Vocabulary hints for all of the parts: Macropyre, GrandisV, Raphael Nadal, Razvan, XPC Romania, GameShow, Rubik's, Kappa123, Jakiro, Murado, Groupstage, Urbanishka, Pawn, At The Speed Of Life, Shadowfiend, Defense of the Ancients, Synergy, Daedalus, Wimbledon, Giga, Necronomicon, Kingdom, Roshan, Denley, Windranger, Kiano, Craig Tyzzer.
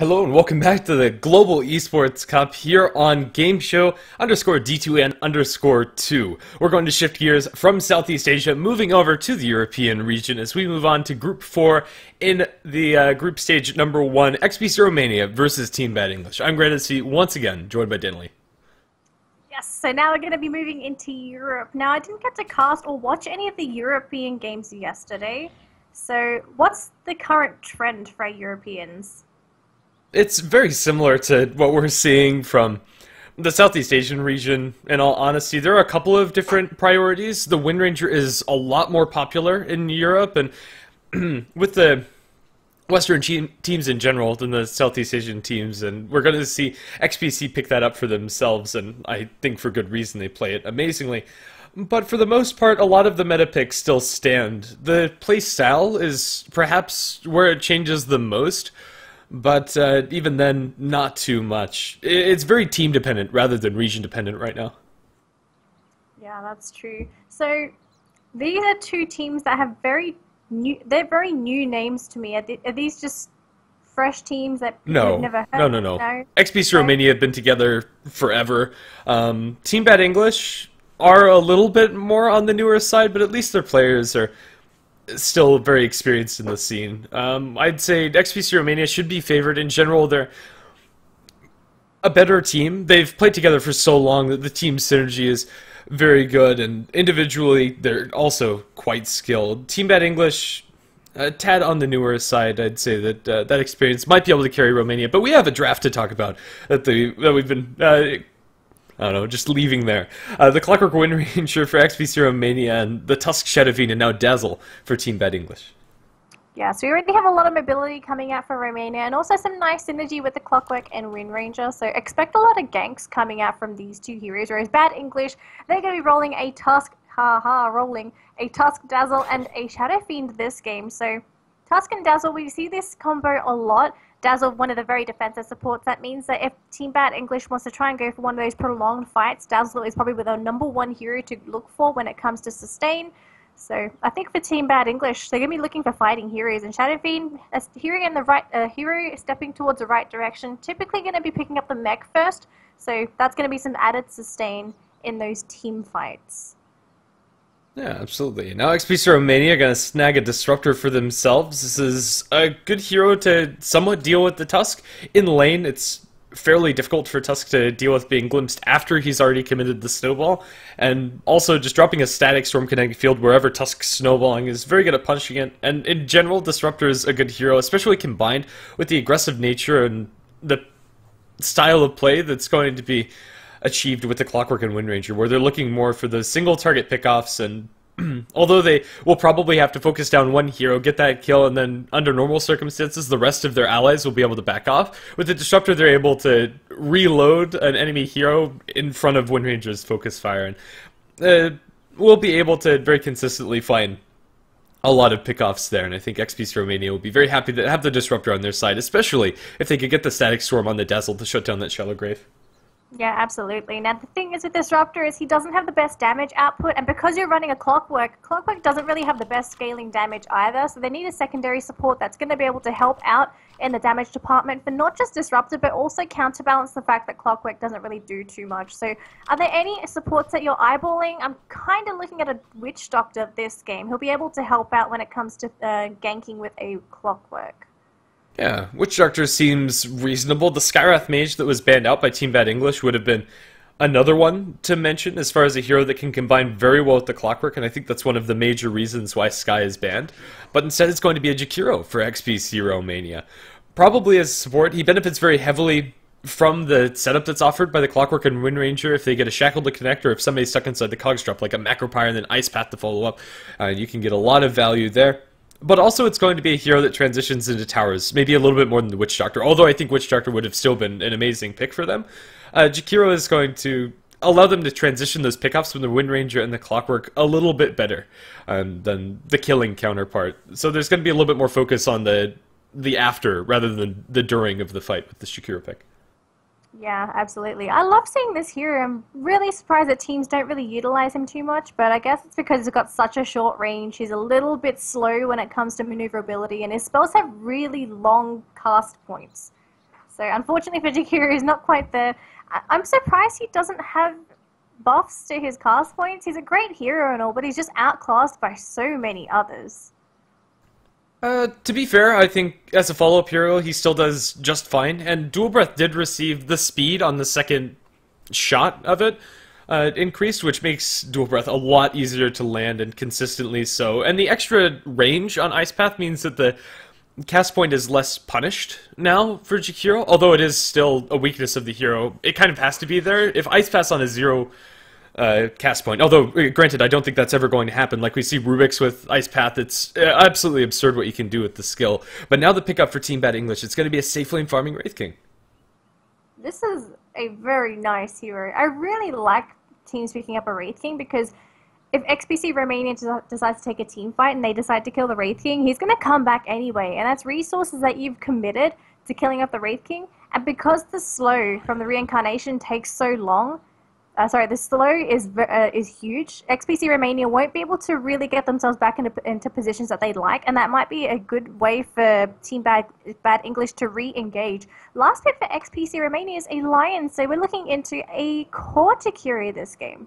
Hello and welcome back to the Global Esports Cup here on GameShow _D2N_2. We're going to shift gears from Southeast Asia, moving over to the European region as we move on to Group 4 in the Group Stage Number 1, XPC Romania versus Team Bad English. I'm GrandisV, once again, joined by Denley. Yes, so now we're going to be moving into Europe. Now, I didn't get to cast or watch any of the European games yesterday, so what's the current trend for Europeans? It's very similar to what we're seeing from the Southeast Asian region, in all honesty. There are a couple of different priorities. The Windranger is a lot more popular in Europe, and with the Western teams in general than the Southeast Asian teams, and we're going to see XPC pick that up for themselves, and I think for good reason. They play it amazingly. But for the most part, a lot of the meta picks still stand. The play style is perhaps where it changes the most, but even then, not too much. It's very team-dependent rather than region-dependent right now. Yeah, that's true. So these are two teams that have very new names to me. Are these just fresh teams that you've never heard of? No. XPC Romania have been together forever. Team Bad English are a little bit more on the newer side, but at least their players are still very experienced in the scene. I'd say XPC Romania should be favored in general. They're a better team. They've played together for so long that the team synergy is very good, and individually they're also quite skilled. Team Bad English, a tad on the newer side. I'd say that that experience might be able to carry Romania, but we have a draft to talk about that we've been I don't know, just leaving there. The Clockwork Windranger for XPC Romania and the Tusk Shadowfiend and now Dazzle for Team Bad English. Yeah, so we already have a lot of mobility coming out for Romania and also some nice synergy with the Clockwork and Windranger. So expect a lot of ganks coming out from these two heroes, whereas Bad English, they're going to be rolling a Tusk, Dazzle, and a Shadowfiend this game. So Tusk and Dazzle, we see this combo a lot. Dazzle, one of the very defensive supports. That means that if Team Bad English wants to try and go for one of those prolonged fights, Dazzle is probably their #1 hero to look for when it comes to sustain. So I think for Team Bad English, they're going to be looking for fighting heroes. And Shadowfiend, a hero, stepping towards the right direction, typically going to be picking up the mech first. So that's going to be some added sustain in those team fights. Yeah, absolutely. Now XPC Romania are going to snag a Disruptor for themselves. This is a good hero to somewhat deal with the Tusk. In lane, it's fairly difficult for Tusk to deal with being glimpsed after he's already committed the Snowball. And also just dropping a static Storm Kinetic Field wherever Tusk's snowballing is very good at punishing it. And in general, Disruptor is a good hero, especially combined with the aggressive nature and the style of play that's going to be achieved with the Clockwork and Windranger, where they're looking more for the single target pickoffs, and although they will probably have to focus down one hero, get that kill, and then under normal circumstances the rest of their allies will be able to back off. With the Disruptor, they're able to reload an enemy hero in front of Windranger's focus fire, and we'll be able to very consistently find a lot of pickoffs there, and I think XPC Romania will be very happy to have the Disruptor on their side, especially if they could get the Static Storm on the Dazzle to shut down that Shallow Grave. Yeah, absolutely. Now, the thing is with Disruptor is he doesn't have the best damage output, and because you're running a Clockwork, Clockwork doesn't really have the best scaling damage either, so they need a secondary support that's going to be able to help out in the damage department for not just Disruptor, but also counterbalance the fact that Clockwork doesn't really do too much. So, are there any supports that you're eyeballing? I'm kind of looking at a Witch Doctor this game. He'll be able to help out when it comes to ganking with a Clockwork. Yeah, Witch Doctor seems reasonable. The Skywrath Mage that was banned out by Team Bad English would have been another one to mention as far as a hero that can combine very well with the Clockwork, and I think that's one of the major reasons why Sky is banned. But instead it's going to be a Jakiro for XPC Romania. Probably as support, he benefits very heavily from the setup that's offered by the Clockwork and Windranger. If they get a Shackle to connect, or if somebody's stuck inside the Cogs drop, like a Macropyre and then Ice Path to follow up, you can get a lot of value there. But also it's going to be a hero that transitions into towers, maybe a little bit more than the Witch Doctor, although I think Witch Doctor would have still been an amazing pick for them. Jakiro is going to allow them to transition those pickups from the Windranger and the Clockwork a little bit better than the killing counterpart. So there's going to be a little bit more focus on the after rather than the during of the fight with the Jakiro pick. Yeah, absolutely. I love seeing this hero. I'm really surprised that teams don't really utilize him too much, but I guess it's because he's got such a short range. He's a little bit slow when it comes to maneuverability, and his spells have really long cast points. So unfortunately for Jakiru, he's not quite there. I'm surprised he doesn't have buffs to his cast points. He's a great hero and all, but he's just outclassed by so many others. To be fair, I think as a follow-up hero, he still does just fine. And Dual Breath did receive the speed on the second shot of it increased, which makes Dual Breath a lot easier to land and consistently so. And the extra range on Ice Path means that the cast point is less punished now for Jakiro, although it is still a weakness of the hero. It kind of has to be there. If Ice Path's on a zero cast point, although granted, I don't think that's ever going to happen. Like we see Rubik's with Ice Path, it's absolutely absurd what you can do with the skill. But now the pickup for Team Bad English, it's going to be a safe lane farming Wraith King. This is a very nice hero. I really like teams picking up a Wraith King because if XPC Romania decides to take a team fight and they decide to kill the Wraith King, he's going to come back anyway. And that's resources that you've committed to killing up the Wraith King. And because the slow from the reincarnation takes so long, the slow is huge, XPC Romania won't be able to really get themselves back into positions that they'd like. And that might be a good way for Team Bad English to re-engage. Last pick for XPC Romania is a Lion. So we're looking into a core Jakiro this game.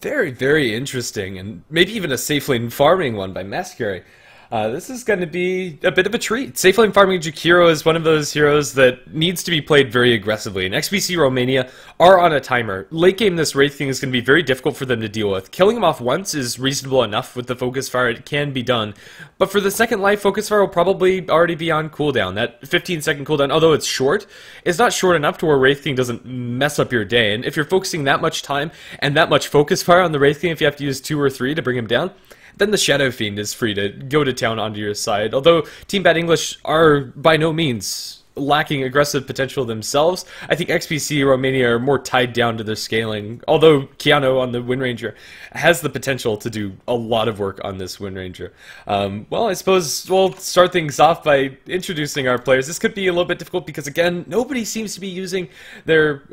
Very, very interesting, and maybe even a safe lane farming one by Masquerade. This is going to be a bit of a treat. Safe lane farming Jakiro is one of those heroes that needs to be played very aggressively, and XPC Romania are on a timer. Late game, this Wraith King is going to be very difficult for them to deal with. Killing him off once is reasonable enough with the Focus Fire, it can be done. But for the second life, Focus Fire will probably already be on cooldown. That 15-second cooldown, although it's short, it's not short enough to where Wraith King doesn't mess up your day. And if you're focusing that much time and that much Focus Fire on the Wraith King, if you have to use 2 or 3 to bring him down, then the Shadow Fiend is free to go to town onto your side. Although Team Bad English are by no means lacking aggressive potential themselves, I think XPC Romania are more tied down to their scaling, although Kiano on the Wind Ranger has the potential to do a lot of work on this Wind Ranger. Well, I suppose we'll start things off by introducing our players. This could be a little bit difficult because, again, nobody seems to be using their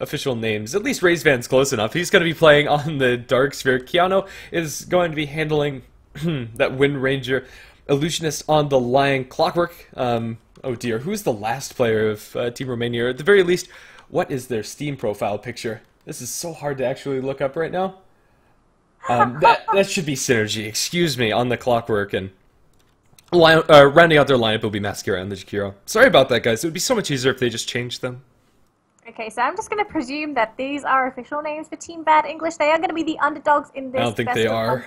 official names. At least Razvan's close enough. He's going to be playing on the Dark Sphere. Kiano is going to be handling that Wind Ranger. Illusionist on the Lion Clockwork. Oh dear, who's the last player of Team Romania? Or at the very least, what is their Steam profile picture? This is so hard to actually look up right now. That should be Synergy, excuse me, on the Clockwork. And Lion, rounding out their lineup will be Masquerade and the Jakiro. Sorry about that, guys. It would be so much easier if they just changed them. Okay, so I'm just going to presume that these are official names for Team Bad English. They are going to be the underdogs in this. I don't think they are.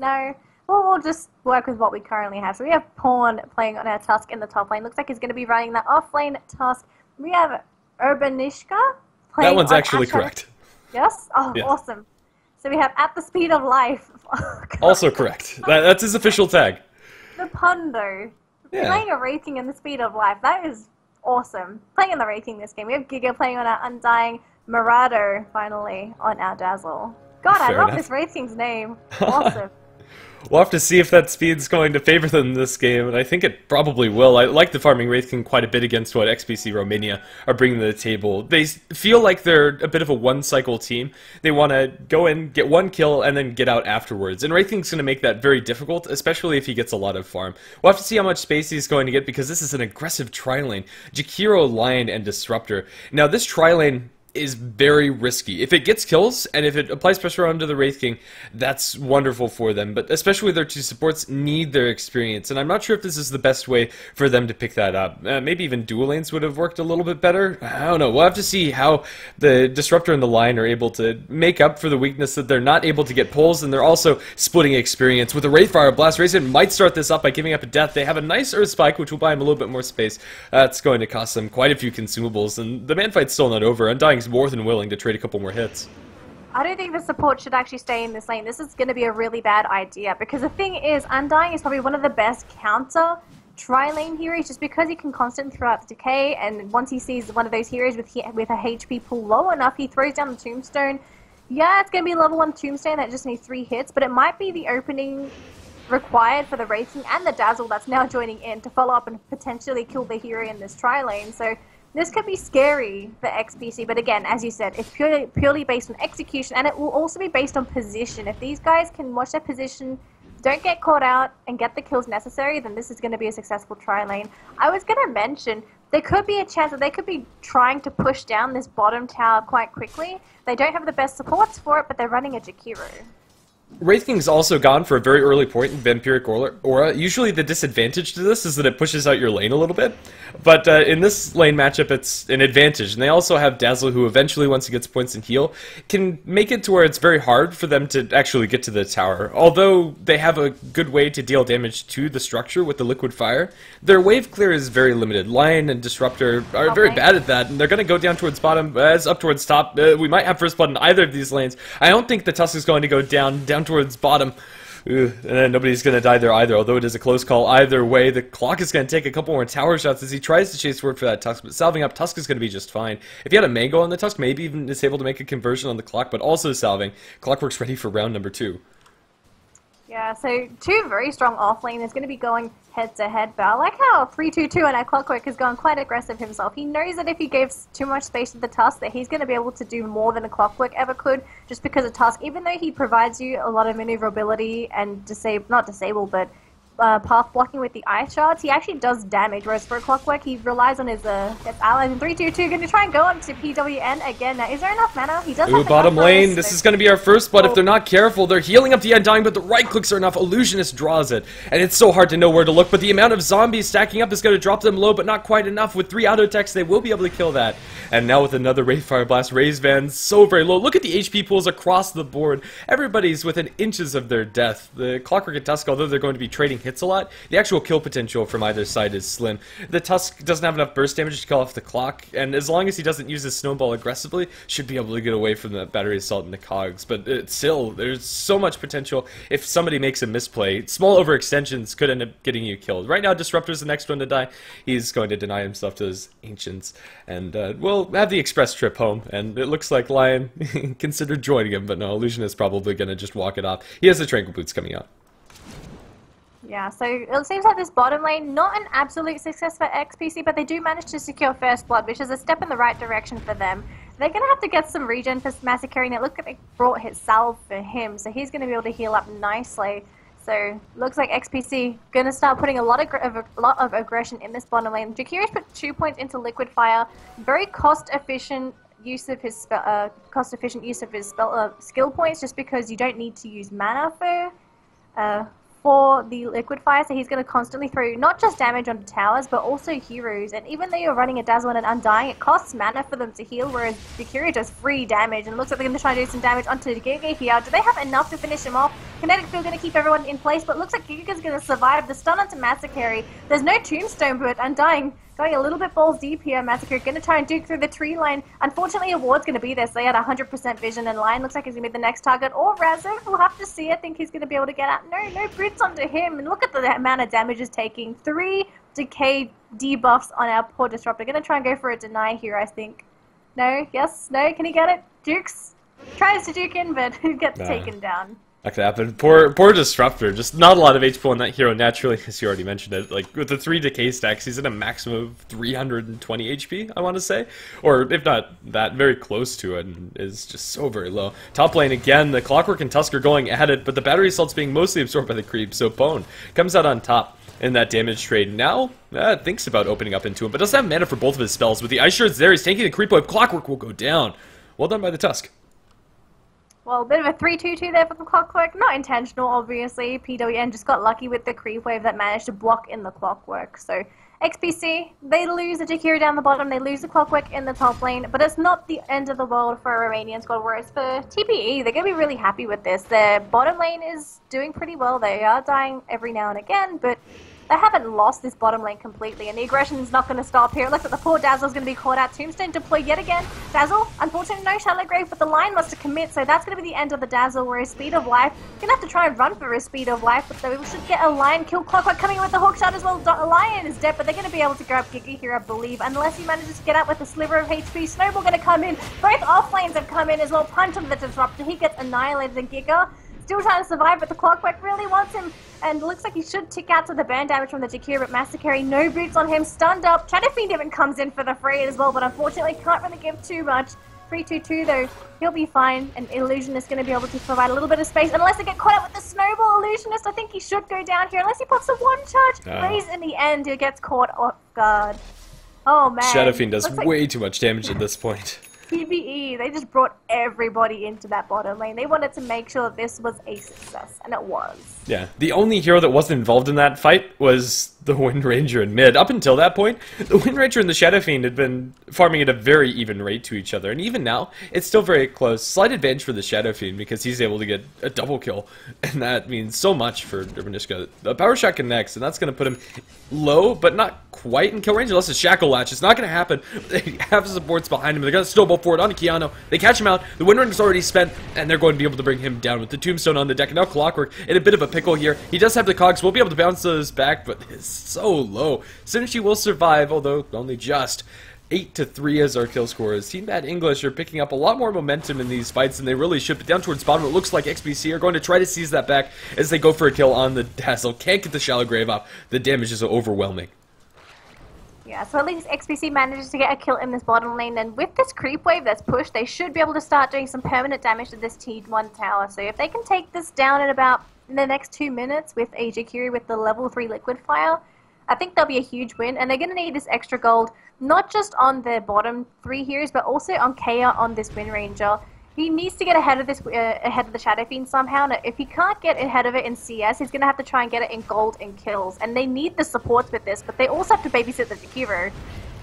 No. Well, we'll just work with what we currently have. So we have Pawn playing on our Tusk in the top lane. Looks like he's going to be running that off lane Tusk. We have Urbanishka playing. That one's actually correct. Yes? Oh, yeah. Awesome. So we have At The Speed Of Life. Also correct. That's his official tag. The Pundo. Yeah. Playing a rating in the Speed of Life. That is awesome. Playing in the rating this game. We have Giga playing on our Undying. Murado, finally, on our Dazzle. God, fair I love enough. This rating's name. Awesome. We'll have to see if that speed's going to favor them this game, and I think it probably will. I like the farming Wraith King quite a bit against what XPC Romania are bringing to the table. They feel like they're a bit of a one-cycle team. They want to go in, get one kill, and then get out afterwards. And Wraith King's going to make that very difficult, especially if he gets a lot of farm. We'll have to see how much space he's going to get, because this is an aggressive tri-lane. Jakiro, Lion, and Disruptor. Now, this tri-lane is very risky. If it gets kills, and if it applies pressure onto the Wraith King, that's wonderful for them, but especially their two supports need their experience, and I'm not sure if this is the best way for them to pick that up. Maybe even dual lanes would have worked a little bit better. I don't know. We'll have to see how the Disruptor and the Lion are able to make up for the weakness that they're not able to get pulls, and they're also splitting experience. With a Wraithfire Blast, Razvan might start this up by giving up a death. They have a nice Earth Spike, which will buy him a little bit more space. That's going to cost them quite a few consumables, and the manfight's still not over. Undying more than willing to trade a couple more hits. I don't think the support should actually stay in this lane. This is going to be a really bad idea, because the thing is, Undying is probably one of the best counter tri-lane heroes, just because he can constantly throw out the decay, and once he sees one of those heroes with a HP pool low enough, he throws down the Tombstone. Yeah, it's going to be a level 1 Tombstone that just needs 3 hits, but it might be the opening required for the Rating and the Dazzle that's now joining in to follow up and potentially kill the hero in this tri-lane, so this could be scary for XPC, but again, as you said, it's purely based on execution, and it will also be based on position. If these guys can watch their position, don't get caught out, and get the kills necessary, then this is going to be a successful tri-lane. I was going to mention, there could be a chance that they could be trying to push down this bottom tower quite quickly. They don't have the best supports for it, but they're running a Jakiro. Wraith King's also gone for a very early point in Vampiric Aura. Usually the disadvantage to this is that it pushes out your lane a little bit, but in this lane matchup it's an advantage, and they also have Dazzle, who eventually, once he gets points and heal, can make it to where it's very hard for them to actually get to the tower. Although they have a good way to deal damage to the structure with the Liquid Fire, their wave clear is very limited. Lion and Disruptor are very bad at that, and they're going to go down towards bottom, as up towards top. We might have first blood in either of these lanes. I don't think the Tusk is going to go down towards bottom. Ooh, and then nobody's going to die there either, although it is a close call either way. The clock is going to take a couple more tower shots as he tries to chase forward for that Tusk, but salving up Tusk is going to be just fine. If he had a Mango on the Tusk, maybe even is able to make a conversion on the clock, but also salving. Clockwork's ready for round number 2. Yeah, so two very strong offlane. There's going to be going head-to-head, but I like how 3-2-2 and our Clockwork has gone quite aggressive himself. He knows that if he gives too much space to the Tusk, that he's going to be able to do more than a Clockwork ever could, just because a Tusk, even though he provides you a lot of maneuverability and not disable, but path blocking with the Ice Shards, he actually does damage, whereas for a Clockwork, he relies on his allies. And 3-2-2 going to try and go on to PWN again. Now, is there enough mana? He does have bottom lane. This is going to be our first blood if they're not careful. They're healing up the Undying, but the right clicks are enough. Illusionist draws it, and it's so hard to know where to look, but the amount of zombies stacking up is going to drop them low, but not quite enough. With 3 auto attacks, they will be able to kill that. And now with another Wraithfire Blast, Razvan's so very low. Look at the HP pools across the board. Everybody's within inches of their death. The Clockwork and Tusk, although they're going to be trading hits a lot, the actual kill potential from either side is slim. The Tusk doesn't have enough burst damage to kill off the clock, and as long as he doesn't use his snowball aggressively, should be able to get away from the battery assault and the cogs, but still, there's so much potential if somebody makes a misplay. Small overextensions could end up getting you killed. Right now, Disruptor's the next one to die. He's going to deny himself to his Ancients, and we'll have the express trip home, and it looks like Lion considered joining him, but no, Illusion is probably going to just walk it off. He has the Tranquil Boots coming out. Yeah, so it seems like this bottom lane, not an absolute success for XPC, but they do manage to secure first blood, which is a step in the right direction for them. They're going to have to get some regen for Masquerade, and it looks like they brought his salve for him, so he's going to be able to heal up nicely. So looks like XPC going to start putting a lot of aggression in this bottom lane. Jakiri's put 2 points into Liquid Fire, very cost-efficient use of his skill points, just because you don't need to use mana for the Liquid Fire, so he's going to constantly throw not just damage onto towers, but also heroes. And even though you're running a Dazzle and an Undying, it costs mana for them to heal, whereas Jakiro does free damage, and looks like they're going to try to do some damage onto Giga here. Do they have enough to finish him off? Kinetic Field going to keep everyone in place, but looks like Giga's going to survive the stun onto Masakeri. There's no Tombstone, but Undying going a little bit balls deep here. Masakeri going to try and duke through the tree line. Unfortunately, Award's going to be there, so they had 100% vision, and Lion looks like he's going to be the next target. Or Razvan, we'll have to see. I think he's going to be able to get out. No Brutes onto him, and look at the amount of damage he's taking. 3 decay debuffs on our poor Disruptor. Going to try and go for a deny here, I think. No? Yes? No? Can he get it? Dukes? Tries to duke in, but gets taken down. That could happen. Poor Disruptor. Just not a lot of HP on that hero naturally, as you already mentioned it. Like, with the 3 decay stacks, he's at a maximum of 320 HP, I want to say. Or, if not that, very close to it, and is just so very low. Top lane again, the Clockwork and Tusk are going at it, but the battery assault's being mostly absorbed by the creep, so Pawn comes out on top in that damage trade. Now, thinks about opening up into him, but doesn't have mana for both of his spells. With the Ice Shards there, he's tanking the creep wave. Clockwork will go down. Well done by the Tusk. Well, a bit of a 3-2-2 there for the Clockwork. Not intentional, obviously. PWN just got lucky with the creep wave that managed to block in the Clockwork. So, XPC, they lose the Jakiro down the bottom. They lose the Clockwork in the top lane. But it's not the end of the world for a Romanian squad, whereas for TPE, they're going to be really happy with this. Their bottom lane is doing pretty well. They are dying every now and again, but they haven't lost this bottom lane completely, and the aggression is not going to stop here. It looks like the poor Dazzle's going to be caught out. Tombstone deployed yet again. Dazzle, unfortunately, no Shallow Grave, but the Lion wants to commit, so that's going to be the end of the Dazzle, where his Speed of Life, going to have to try and run for his Speed of Life, but we should get a Lion kill. Clockwork coming in with the Hawk Shot as well. Lion is dead, but they're going to be able to grab Giga here, I believe, unless he manages to get up with a sliver of HP. Snowball going to come in. Both off lanes have come in as well. Punch on the Disruptor. He gets annihilated, and Giga still trying to survive, but the Clockwork really wants him. And looks like he should tick out to the burn damage from the Jakiro, but Masakeri, no boots on him, stunned up. Shadow Fiend even comes in for the free as well, but unfortunately can't really give too much. 3-2-2 though, he'll be fine, and Illusionist going to be able to provide a little bit of space, unless they get caught up with the Snowball. Illusionist, I think he should go down here, unless he pops a one charge. Raise in the end, he gets caught off guard. Oh man. Shadowfin does way too much damage at this point. PvE, they just brought everybody into that bottom lane. They wanted to make sure that this was a success, and it was. Yeah, the only hero that wasn't involved in that fight was the Wind Ranger in mid. Up until that point, the Wind Ranger and the Shadowfiend had been farming at a very even rate to each other, and even now, it's still very close. Slight advantage for the Shadowfiend because he's able to get a double kill, and that means so much for Urbanishka. The power shot connects, and that's going to put him low, but not quite in kill range unless it's Shackle Latch. It's not going to happen. They have supports behind him. They're going to snowball forward onto Kiano. They catch him out. The Wind Ranger's already spent, and they're going to be able to bring him down with the Tombstone on the deck. And now Clockwork in a bit of a pickle here. He does have the cogs. We'll be able to bounce those back, but it's so low. Synergy will survive, although only just. 8-3 as our kill score is. Team Bad English are picking up a lot more momentum in these fights than they really should, but down towards bottom, it looks like XPC are going to try to seize that back as they go for a kill on the Dazzle. Can't get the Shallow Grave up. The damage is overwhelming. Yeah, so at least XPC manages to get a kill in this bottom lane, and with this creep wave that's pushed, they should be able to start doing some permanent damage to this T1 tower. So if they can take this down in about the next 2 minutes with a Jikiri with the level 3 liquid fire, I think they'll be a huge win, and they're going to need this extra gold, not just on their bottom 3 heroes, but also on Kea, on this Wind Ranger. He needs to get ahead of this, ahead of the Shadowfiend somehow. Now, if he can't get ahead of it in CS, he's going to have to try and get it in gold and kills. And they need the supports with this, but they also have to babysit the hero.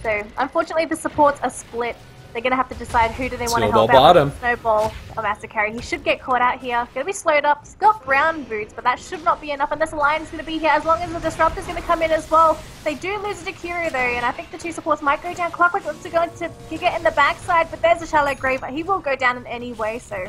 So, unfortunately, the supports are split. They're going to have to decide who do they want to help out. Snowball or Master Carry. He should get caught out here. Going to be slowed up. He's got brown boots, but that should not be enough. And this Alliance is going to be here as long as the Disruptor's going to come in as well. They do lose to Kuro, though, and I think the 2 supports might go down. Clockwork wants to go into Giga in the backside, but there's a Shallow Grave. He will go down in any way, so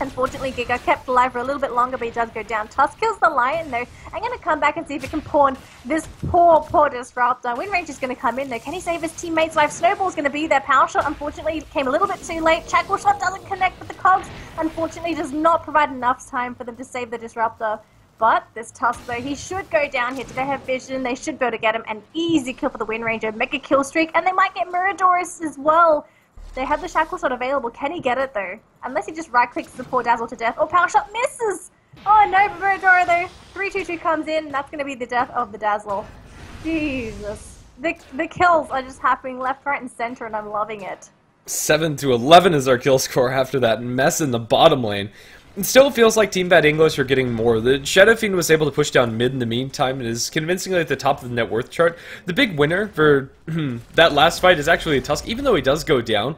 unfortunately Giga kept alive for a little bit longer, but he does go down. Tusk kills the Lion, though. I'm going to come back and see if it can pawn this poor Disruptor. Wind Ranger's going to come in, though. Can he save his teammate's life? Snowball's going to be there. Power Shot, unfortunately, came a little bit too late. Shackle Shot doesn't connect with the cogs. Unfortunately, does not provide enough time for them to save the Disruptor. But this Tusk, though, he should go down here. Do they have vision? They should be able to get him. An easy kill for the Wind Ranger. Mega kill streak, and they might get Murado as well. They have the Shackle Shot available. Can he get it, though? Unless he just right-clicks the poor Dazzle to death. Oh, Power Shot misses! Oh, no, Murado, though. 3-2-2 comes in. That's going to be the death of the Dazzle. Jesus. The kills are just happening left, right, and center, and I'm loving it. 7-11 is our kill score after that mess in the bottom lane. It still feels like Team Bad English are getting more. The Shadowfiend was able to push down mid in the meantime and is convincingly at the top of the net worth chart. The big winner for that last fight is actually Tusk. Even though he does go down,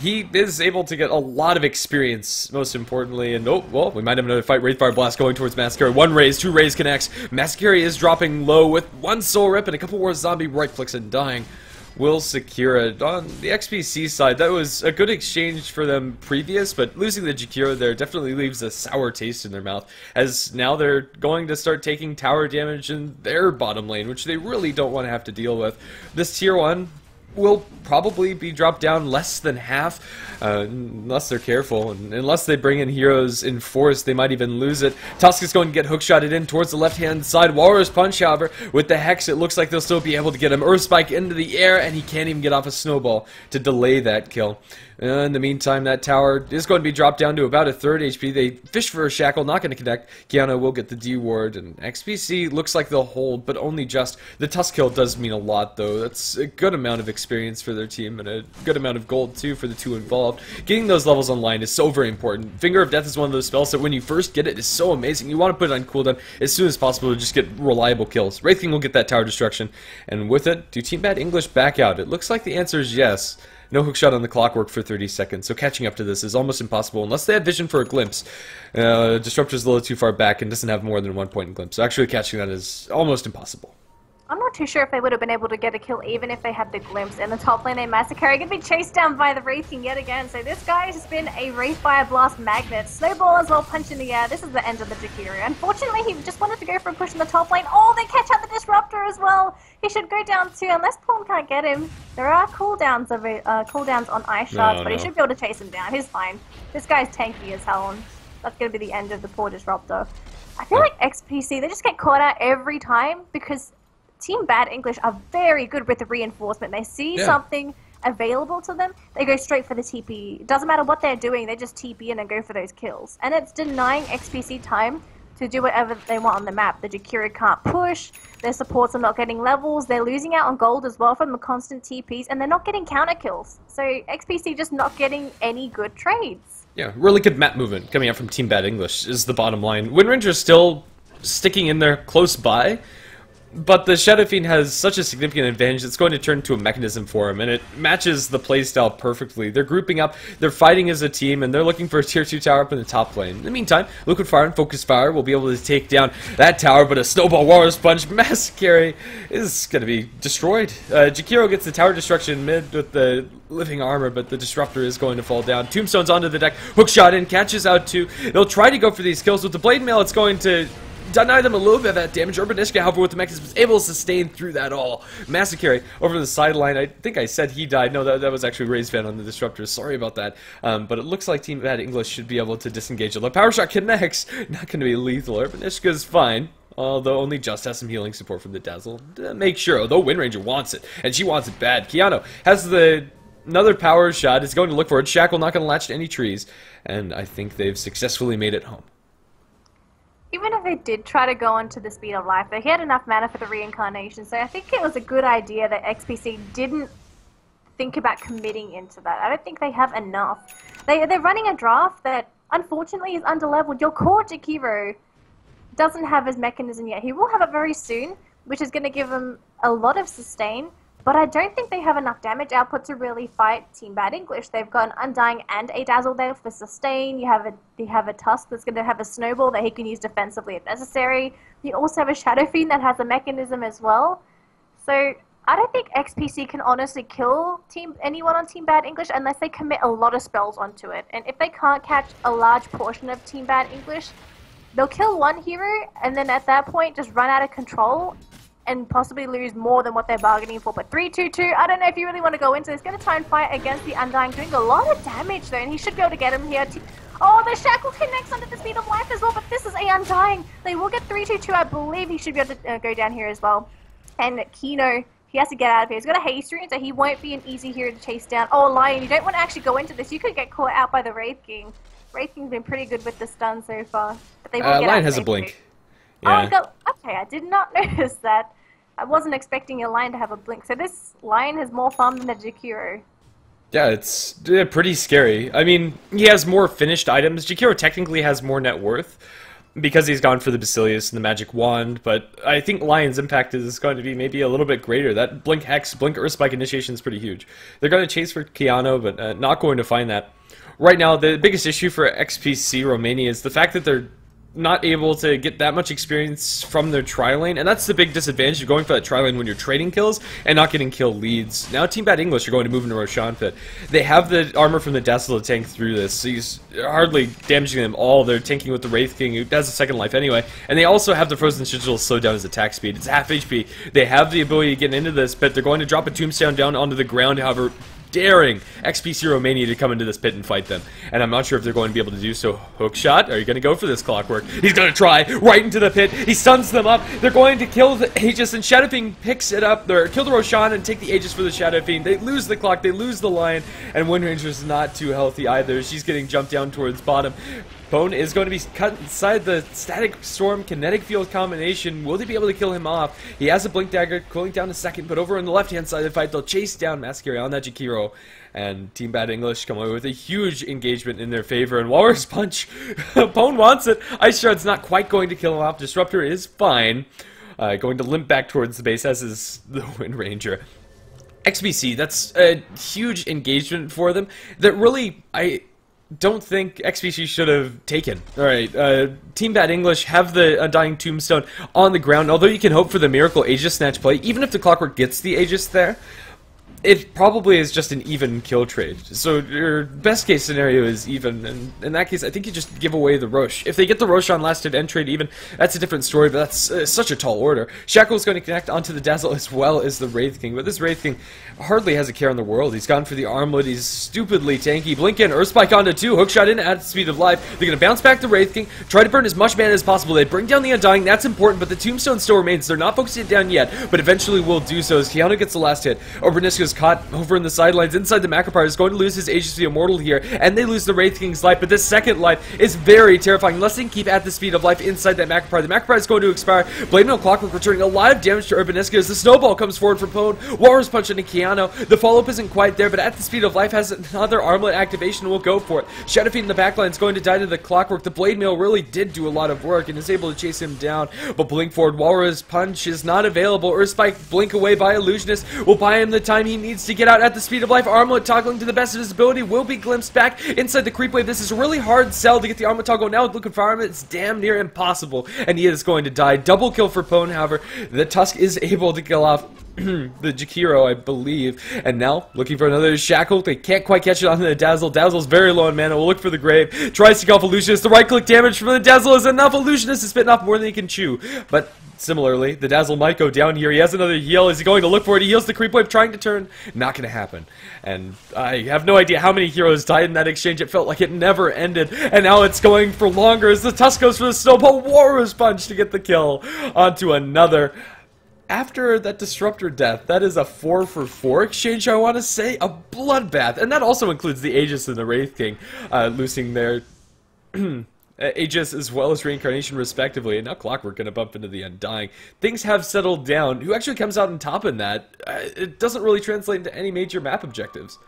he is able to get a lot of experience, most importantly, and oh, well, we might have another fight. Wraithfire Blast going towards Masquerade. 1 raise, 2 raise connects. Masquerade is dropping low with 1 soul rip and a couple more zombie right clicks and dying. Will Sakura on the XPC side, that was a good exchange for them previous, but losing the Jakiro there definitely leaves a sour taste in their mouth, as now they're going to start taking tower damage in their bottom lane, which they really don't want to have to deal with. This tier 1 will probably be dropped down less than half, unless they're careful, and unless they bring in heroes in force, they might even lose it. Tusk is going to get hookshotted in towards the left-hand side. Walrus Punch, however, with the Hex, it looks like they'll still be able to get him. Earth Spike into the air, and he can't even get off a snowball to delay that kill. In the meantime, that tower is going to be dropped down to about 1/3 HP. They fish for a Shackle, not going to connect. Kiana will get the D ward, and XPC looks like they'll hold, but only just. The Tusk kill does mean a lot, though. That's a good amount of experience for their team, and a good amount of gold, too, for the 2 involved. Getting those levels online is so very important. Finger of Death is one of those spells that when you first get it is so amazing. You want to put it on cooldown as soon as possible to just get reliable kills. Wraith King will get that tower destruction, and with it, do Team Bad English back out? It looks like the answer is yes. No hookshot on the Clockwork for 30 seconds, so catching up to this is almost impossible unless they have vision for a glimpse. Disruptor's a little too far back and doesn't have more than 1 point in glimpse, so actually catching that is almost impossible. I'm not too sure if they would have been able to get a kill even if they had the glimpse. In the top lane, they Massacre are going to be chased down by the Wraith King yet again, so this guy has been a Wraithfire Blast magnet. Snowball as well, punch in the air. This is the end of the Jakiro. Unfortunately, he just wanted to go for a push in the top lane. Oh, they catch out the Disruptor as well. He should go down too, unless Pawn can't get him. There are cooldowns of cooldowns on Ice Shards, but he should be able to chase him down. He's fine. This guy's tanky as hell, and that's going to be the end of the poor Disruptor. I feel like XPC, they just get caught out every time because Team Bad English are very good with the reinforcement. They see something available to them, they go straight for the TP. Doesn't matter what they're doing, they just TP in and go for those kills. And it's denying XPC time to do whatever they want on the map. The Jakira can't push, their supports are not getting levels, they're losing out on gold as well from the constant TPs, and they're not getting counter kills. So XPC just not getting any good trades. Yeah, really good map movement coming out from Team Bad English is the bottom line. Winranger's still sticking in there close by, but the Shadow Fiend has such a significant advantage it's going to turn into a mechanism for him, and it matches the playstyle perfectly. They're grouping up, they're fighting as a team, and they're looking for a tier 2 tower up in the top lane. In the meantime, Liquid Fire and Focus Fire will be able to take down that tower, but a Snowball Water Sponge Masquerade is going to be destroyed. Jakiro gets the tower destruction mid with the living armor, but the Disruptor is going to fall down. Tombstone's onto the deck, hookshot in, catches out two. They'll try to go for these kills with the Blade Mail. It's going to deny them a little bit of that damage. Urbanishka, however, with the mechanism, was able to sustain through that all. Massacre over the sideline. I think I said he died. No, that was actually Razvan on the Disruptor. Sorry about that. But it looks like Team Bad English should be able to disengage it. The power shot connects. Not going to be lethal. Urbanishka's fine. Although only Just has some healing support from the Dazzle to make sure. Although Windranger wants it. And she wants it bad. Kiano has the another power shot. It's going to look for it. Shackle not going to latch to any trees. And I think they've successfully made it home. Even if they did try to go on to the Speed of Life, they had enough mana for the reincarnation, so I think it was a good idea that XPC didn't think about committing into that. I don't think they have enough. They're running a draft that, unfortunately, is underleveled. Your core Jakiro doesn't have his mechanism yet. He will have it very soon, which is going to give him a lot of sustain, but I don't think they have enough damage output to really fight Team Bad English. They've got an Undying and a Dazzle there for sustain. You have a Tusk that's going to have a Snowball that he can use defensively if necessary. You also have a Shadow Fiend that has a mechanism as well. So I don't think XPC can honestly kill anyone on Team Bad English unless they commit a lot of spells onto it. And if they can't catch a large portion of Team Bad English, they'll kill one hero and then at that point just run out of control and possibly lose more than what they're bargaining for. But 3-2-2, I don't know if you really want to go into this. Going to try and fight against the Undying, doing a lot of damage though, and he should be able to get him here. Oh, the Shackle connects under the Speed of Life as well, but this is a Undying. They will get 3-2-2, I believe he should be able to go down here as well. And Kino, he has to get out of here. He's got a haste rune, so he won't be an easy hero to chase down. Oh, Lion, you don't want to actually go into this. You could get caught out by the Wraith King. Wraith King's been pretty good with the stun so far. But they will get Lion out has a blink. Yeah. Oh, okay, I did not notice that. I wasn't expecting a Lion to have a blink. So this Lion has more farm than a Jakiro. Yeah, it's pretty scary. I mean, he has more finished items. Jakiro technically has more net worth because he's gone for the Basilius and the Magic Wand, but I think Lion's impact is going to be maybe a little bit greater. That Blink Hex, Blink Earthspike initiation is pretty huge. They're going to chase for Kiano, but not going to find that. Right now, the biggest issue for XPC Romania is the fact that they're not able to get that much experience from their tri-lane, and that's the big disadvantage of going for that tri-lane when you're trading kills and not getting kill leads. Now Team Bad English are going to move into Roshan Pit. They have the armor from the Dazzle to tank through this, so he's hardly damaging them all. They're tanking with the Wraith King, who has a second life anyway, and they also have the Frozen Sigil to slow down his attack speed. It's half HP. They have the ability to get into this pit. They're going to drop a Tombstone down onto the ground, however, daring XPC Romania to come into this pit and fight them. And I'm not sure if they're going to be able to do so. Hookshot, are you going to go for this clockwork? He's going to try right into the pit. He stuns them up. They're going to kill the Aegis, and Shadow Fiend picks it up. They kill the Roshan and take the Aegis for the Shadow Fiend. They lose the clock. They lose the Lion. And Winranger's not too healthy either. She's getting jumped down towards bottom. Pawn is going to be cut inside the Static Storm Kinetic Field combination. Will they be able to kill him off? He has a Blink Dagger, cooling down a second, but over on the left-hand side of the fight, they'll chase down Masquerade on that Jakiro, and Team Bad English come away with a huge engagement in their favor, and Walrus Punch, Pawn wants it. Ice Shard's not quite going to kill him off. Disruptor is fine, going to limp back towards the base, as is the Windranger. XPC, that's a huge engagement for them that really, I don't think XPC should have taken. Alright, Team Bad English have the Undying Tombstone on the ground, although you can hope for the Miracle Aegis Snatch play. Even if the Clockwork gets the Aegis there, it probably is just an even kill trade. So your best case scenario is even, and in that case I think you just give away the Rosh. If they get the Rosh on last hit end trade even, that's a different story, but that's such a tall order. Shackle's going to connect onto the Dazzle as well as the Wraith King, but this Wraith King hardly has a care in the world. He's gone for the Armlet, he's stupidly tanky. Blink in, Earthspike onto two, hookshot in at the Speed of Life. They're going to bounce back the Wraith King, try to burn as much mana as possible. They bring down the Undying, that's important, but the Tombstone still remains. They're not focusing it down yet, but eventually will do so as Kiana gets the last hit. Urbanishka's caught over in the sidelines inside the Macropire, is going to lose his agency immortal here, and they lose the Wraith King's life, but this second life is very terrifying, unless they can keep at the speed of life inside that Macropire. The Macropire is going to expire. Blade Mail Clockwork returning a lot of damage to Urbanishka as the snowball comes forward from Pawn, Walrus Punch into Kiano. The follow-up isn't quite there, but at the speed of life has another armlet activation, will go for it. Shadowfiend in the backline is going to die to the Clockwork. The Blade Mail really did do a lot of work and is able to chase him down, but Blink Forward Walrus Punch is not available. Earthspike Blink Away by Illusionist will buy him the time he needs to get out. At the speed of life, armlet toggling to the best of his ability will be glimpsed back inside the creep wave. This is a really hard sell to get the armlet toggle now with Liquid Fire Armlet. It's damn near impossible, and he is going to die. Double kill for Pawn, however. The Tusk is able to kill off the Jakiro, I believe, and now looking for another Shackle. They can't quite catch it on the Dazzle. Dazzle's very low in mana. Will look for the Grave. Tries to go off Illusionist. The right click damage from the Dazzle is enough. Illusionist is spitting off more than he can chew, but similarly, the Dazzle might go down here. He has another heal. Is he going to look for it? He heals the creep wave, trying to turn. Not going to happen. And I have no idea how many heroes died in that exchange. It felt like it never ended. And now it's going for longer as the Tusk goes for the Snowball Walrus Punch to get the kill onto another. After that Disruptor death, that is a 4-for-4 exchange, I want to say. A bloodbath. And that also includes the Aegis and the Wraith King losing their Aegis as well as Reincarnation respectively, and now Clockwork gonna bump into the Undying. Things have settled down. Who actually comes out on top in that? It doesn't really translate into any major map objectives.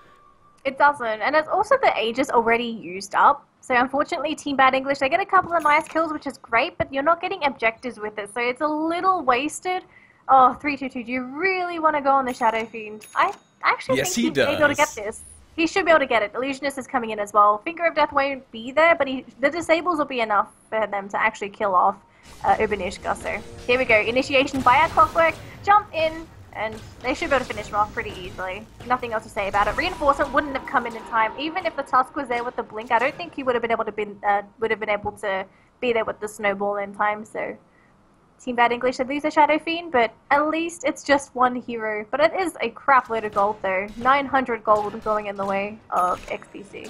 It doesn't, and it's also the Aegis already used up. So unfortunately, Team Bad English, they get a couple of nice kills, which is great, but you're not getting objectives with it, so it's a little wasted. Oh, 322, do you really want to go on the Shadow Fiend? I actually yes, think he's able to get this. He should be able to get it. Illusionist is coming in as well. Finger of Death won't be there, but the disables will be enough for them to actually kill off Urbanishka. So here we go. Initiation by our Clockwork. Jump in, and they should be able to finish him off pretty easily. Nothing else to say about it. Reinforcement wouldn't have come in time. Even if the Tusk was there with the Blink, I don't think he would have been able to be there with the Snowball in time. So Team Bad English should lose a Shadow Fiend, but at least it's just one hero. But it is a crap load of gold, though. 900 gold going in the way of XPC.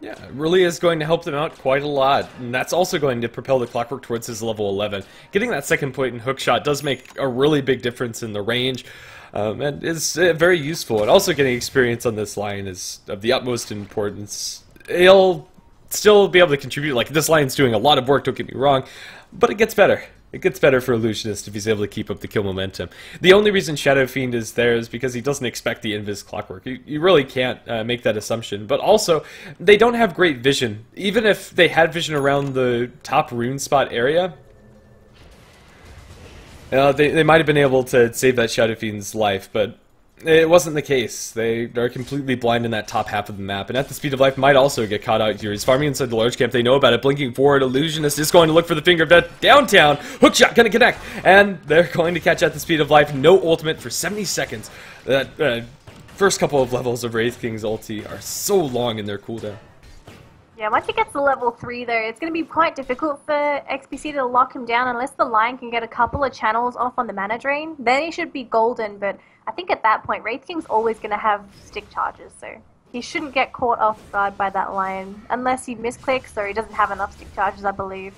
Yeah, it really is going to help them out quite a lot, and that's also going to propel the Clockwork towards his level 11. Getting that second point in hookshot does make a really big difference in the range, and is very useful. And also getting experience on this line is of the utmost importance. He'll still be able to contribute. Like, this line's doing a lot of work, don't get me wrong, but it gets better. It gets better for Illusionist if he's able to keep up the kill momentum. The only reason Shadow Fiend is there is because he doesn't expect the Invis Clockwork. You really can't make that assumption. But also, they don't have great vision. Even if they had vision around the top rune spot area, they might have been able to save that Shadow Fiend's life, but it wasn't the case. They are completely blind in that top half of the map, and at the speed of life might also get caught out here. He's farming inside the large camp, they know about it. Blinking forward, Illusionist is going to look for the Finger of Death downtown. Hookshot gonna connect, and they're going to catch at the speed of life. No ultimate for 70 seconds. That first couple of levels of Wraith King's ulti are so long in their cooldown. Yeah, once he gets to level 3 though, it's going to be quite difficult for XPC to lock him down unless the Lion can get a couple of channels off on the mana drain. Then he should be golden, but I think at that point, Wraith King's always going to have stick charges, so he shouldn't get caught off guard by that Lion unless he misclicks or he doesn't have enough stick charges, I believe.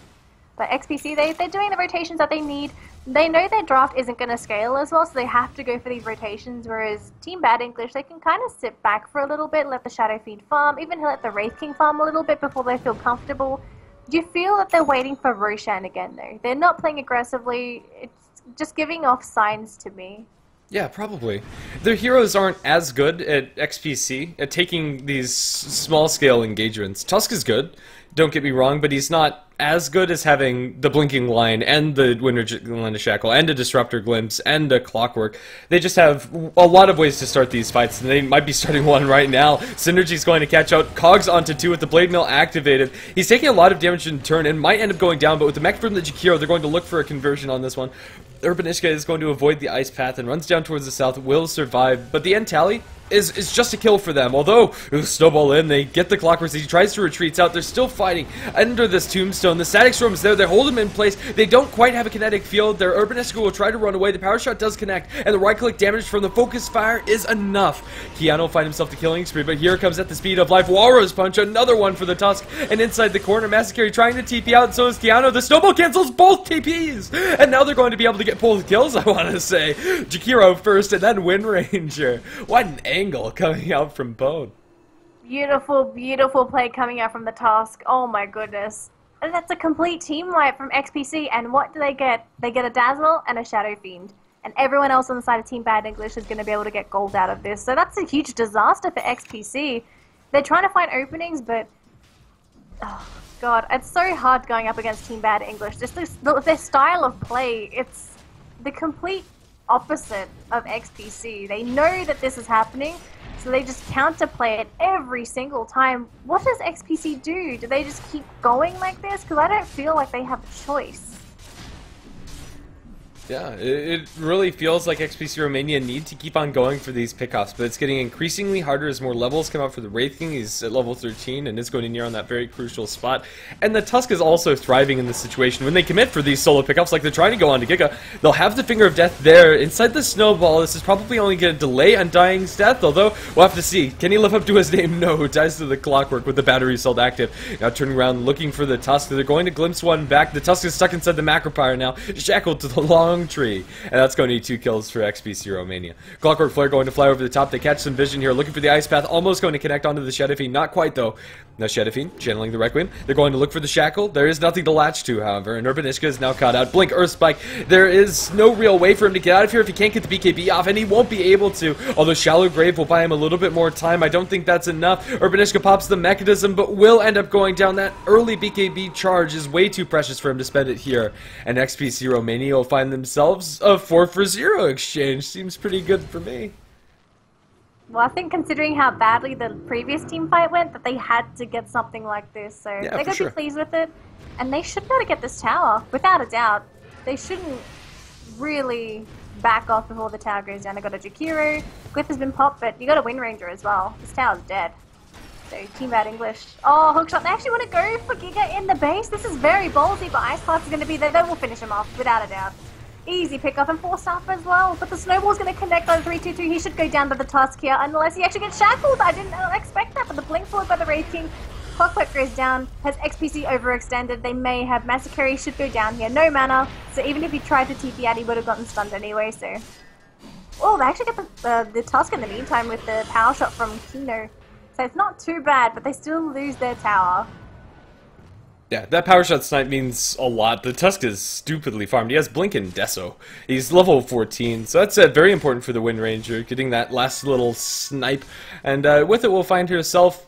But XPC, they're doing the rotations that they need. They know their draft isn't going to scale as well, so they have to go for these rotations, whereas Team Bad English, they can kind of sit back for a little bit, let the Shadow Fiend farm, even let the Wraith King farm a little bit before they feel comfortable. You feel that they're waiting for Roshan again, though. They're not playing aggressively. It's just giving off signs to me. Yeah, probably. Their heroes aren't as good at XPC, at taking these small-scale engagements. Tusk is good, don't get me wrong, but he's not as good as having the Blinking Lion and the Winter Shackle and a Disruptor Glimpse and a Clockwork. They just have a lot of ways to start these fights, and they might be starting one right now. Synergy's going to catch out. Cogs onto 2 with the Blade Mill activated. He's taking a lot of damage in turn and might end up going down, but with the mech from the Jakiro, they're going to look for a conversion on this one. Urbanishka is going to avoid the ice path and runs down towards the south, will survive, but the end tally is just a kill for them. Although Snowball in, they get the Clockwork. He tries to retreats out. They're still fighting under this tombstone. The Static Storm is there. They hold him in place. They don't quite have a kinetic field. Their Urbanishka will try to run away. The power shot does connect, and the right click damage from the focus fire is enough. Kiano will find himself the killing spree, but here comes at the speed of life. Walrus Punch, another one for the Tusk, and inside the corner, Masquerade trying to TP out. So is Kiano. The Snowball cancels both TPs, and now they're going to be able to get both kills, I want to say. Jakiro first, and then Wind Ranger. What an angle coming out from Bone. Beautiful, beautiful play coming out from the Task. Oh my goodness. And that's a complete team wipe from XPC, and what do they get? They get a Dazzle and a Shadow Fiend. And everyone else on the side of Team Bad English is going to be able to get gold out of this. So that's a huge disaster for XPC. They're trying to find openings, but... oh, God, it's so hard going up against Team Bad English. Just their style of play, it's the complete opposite of XPC. They know that this is happening, so they just counterplay it every single time. What does XPC do? Do they just keep going like this? Because I don't feel like they have a choice. Yeah, it really feels like XPC Romania need to keep on going for these pickoffs, but it's getting increasingly harder as more levels come out for the Wraith King. He's at level 13 and is going to near on that very crucial spot. And the Tusk is also thriving in this situation. When they commit for these solo pickoffs, like they're trying to go on to Giga, they'll have the Finger of Death there. Inside the Snowball, this is probably only going to delay Undying's death, although we'll have to see. Can he live up to his name? No, he dies to the Clockwork with the battery sold active. Now turning around, looking for the Tusk. They're going to glimpse one back. The Tusk is stuck inside the Macropyre now, shackled to the long tree, and that's going to need 2 kills for XPC Romania. Clockwork Flare going to fly over the top. They catch some vision here, looking for the Ice Path, almost going to connect onto the Shadow Fiend. Not quite, though. Now Shadow Fiend channeling the Requiem. They're going to look for the Shackle. There is nothing to latch to, however, and Urbanishka is now caught out. Blink, Earth Spike. There is no real way for him to get out of here if he can't get the BKB off, and he won't be able to, although Shallow Grave will buy him a little bit more time. I don't think that's enough. Urbanishka pops the mechanism, but will end up going down. That early BKB charge is way too precious for him to spend it here, and XPC Romania will find themselves a 4 for 0 exchange. Seems pretty good for me. Well, I think considering how badly the previous team fight went, that they had to get something like this, so yeah, they're gonna be pleased with it, and they should be able to get this tower without a doubt. They shouldn't really back off before the tower goes down. They got a Jakiro, Glyph has been popped, but you got a Wind Ranger as well. This tower's dead. So Team Bad English. Oh, hookshot. They actually want to go for Giga in the base. This is very ballsy, but Ice Class is going to be there. They will finish him off without a doubt. Easy pick up and 4 staff as well, but the Snowball's going to connect on 3-2-2. He should go down by the Tusk here, unless he actually gets shackled. I didn't expect that, but the blink forward by the Wraith King. Clockwork goes down. Has XPC overextended? They may have. Massacre should go down here. No mana, so even if he tried to TP out, he would have gotten stunned anyway, so... oh, they actually get the Tusk in the meantime with the power shot from Kiano. So it's not too bad, but they still lose their tower. Yeah, that power shot snipe means a lot. The Tusk is stupidly farmed. He has Blink and Deso. He's level 14, so that's very important for the Wind Ranger, getting that last little snipe. And with it, we'll find herself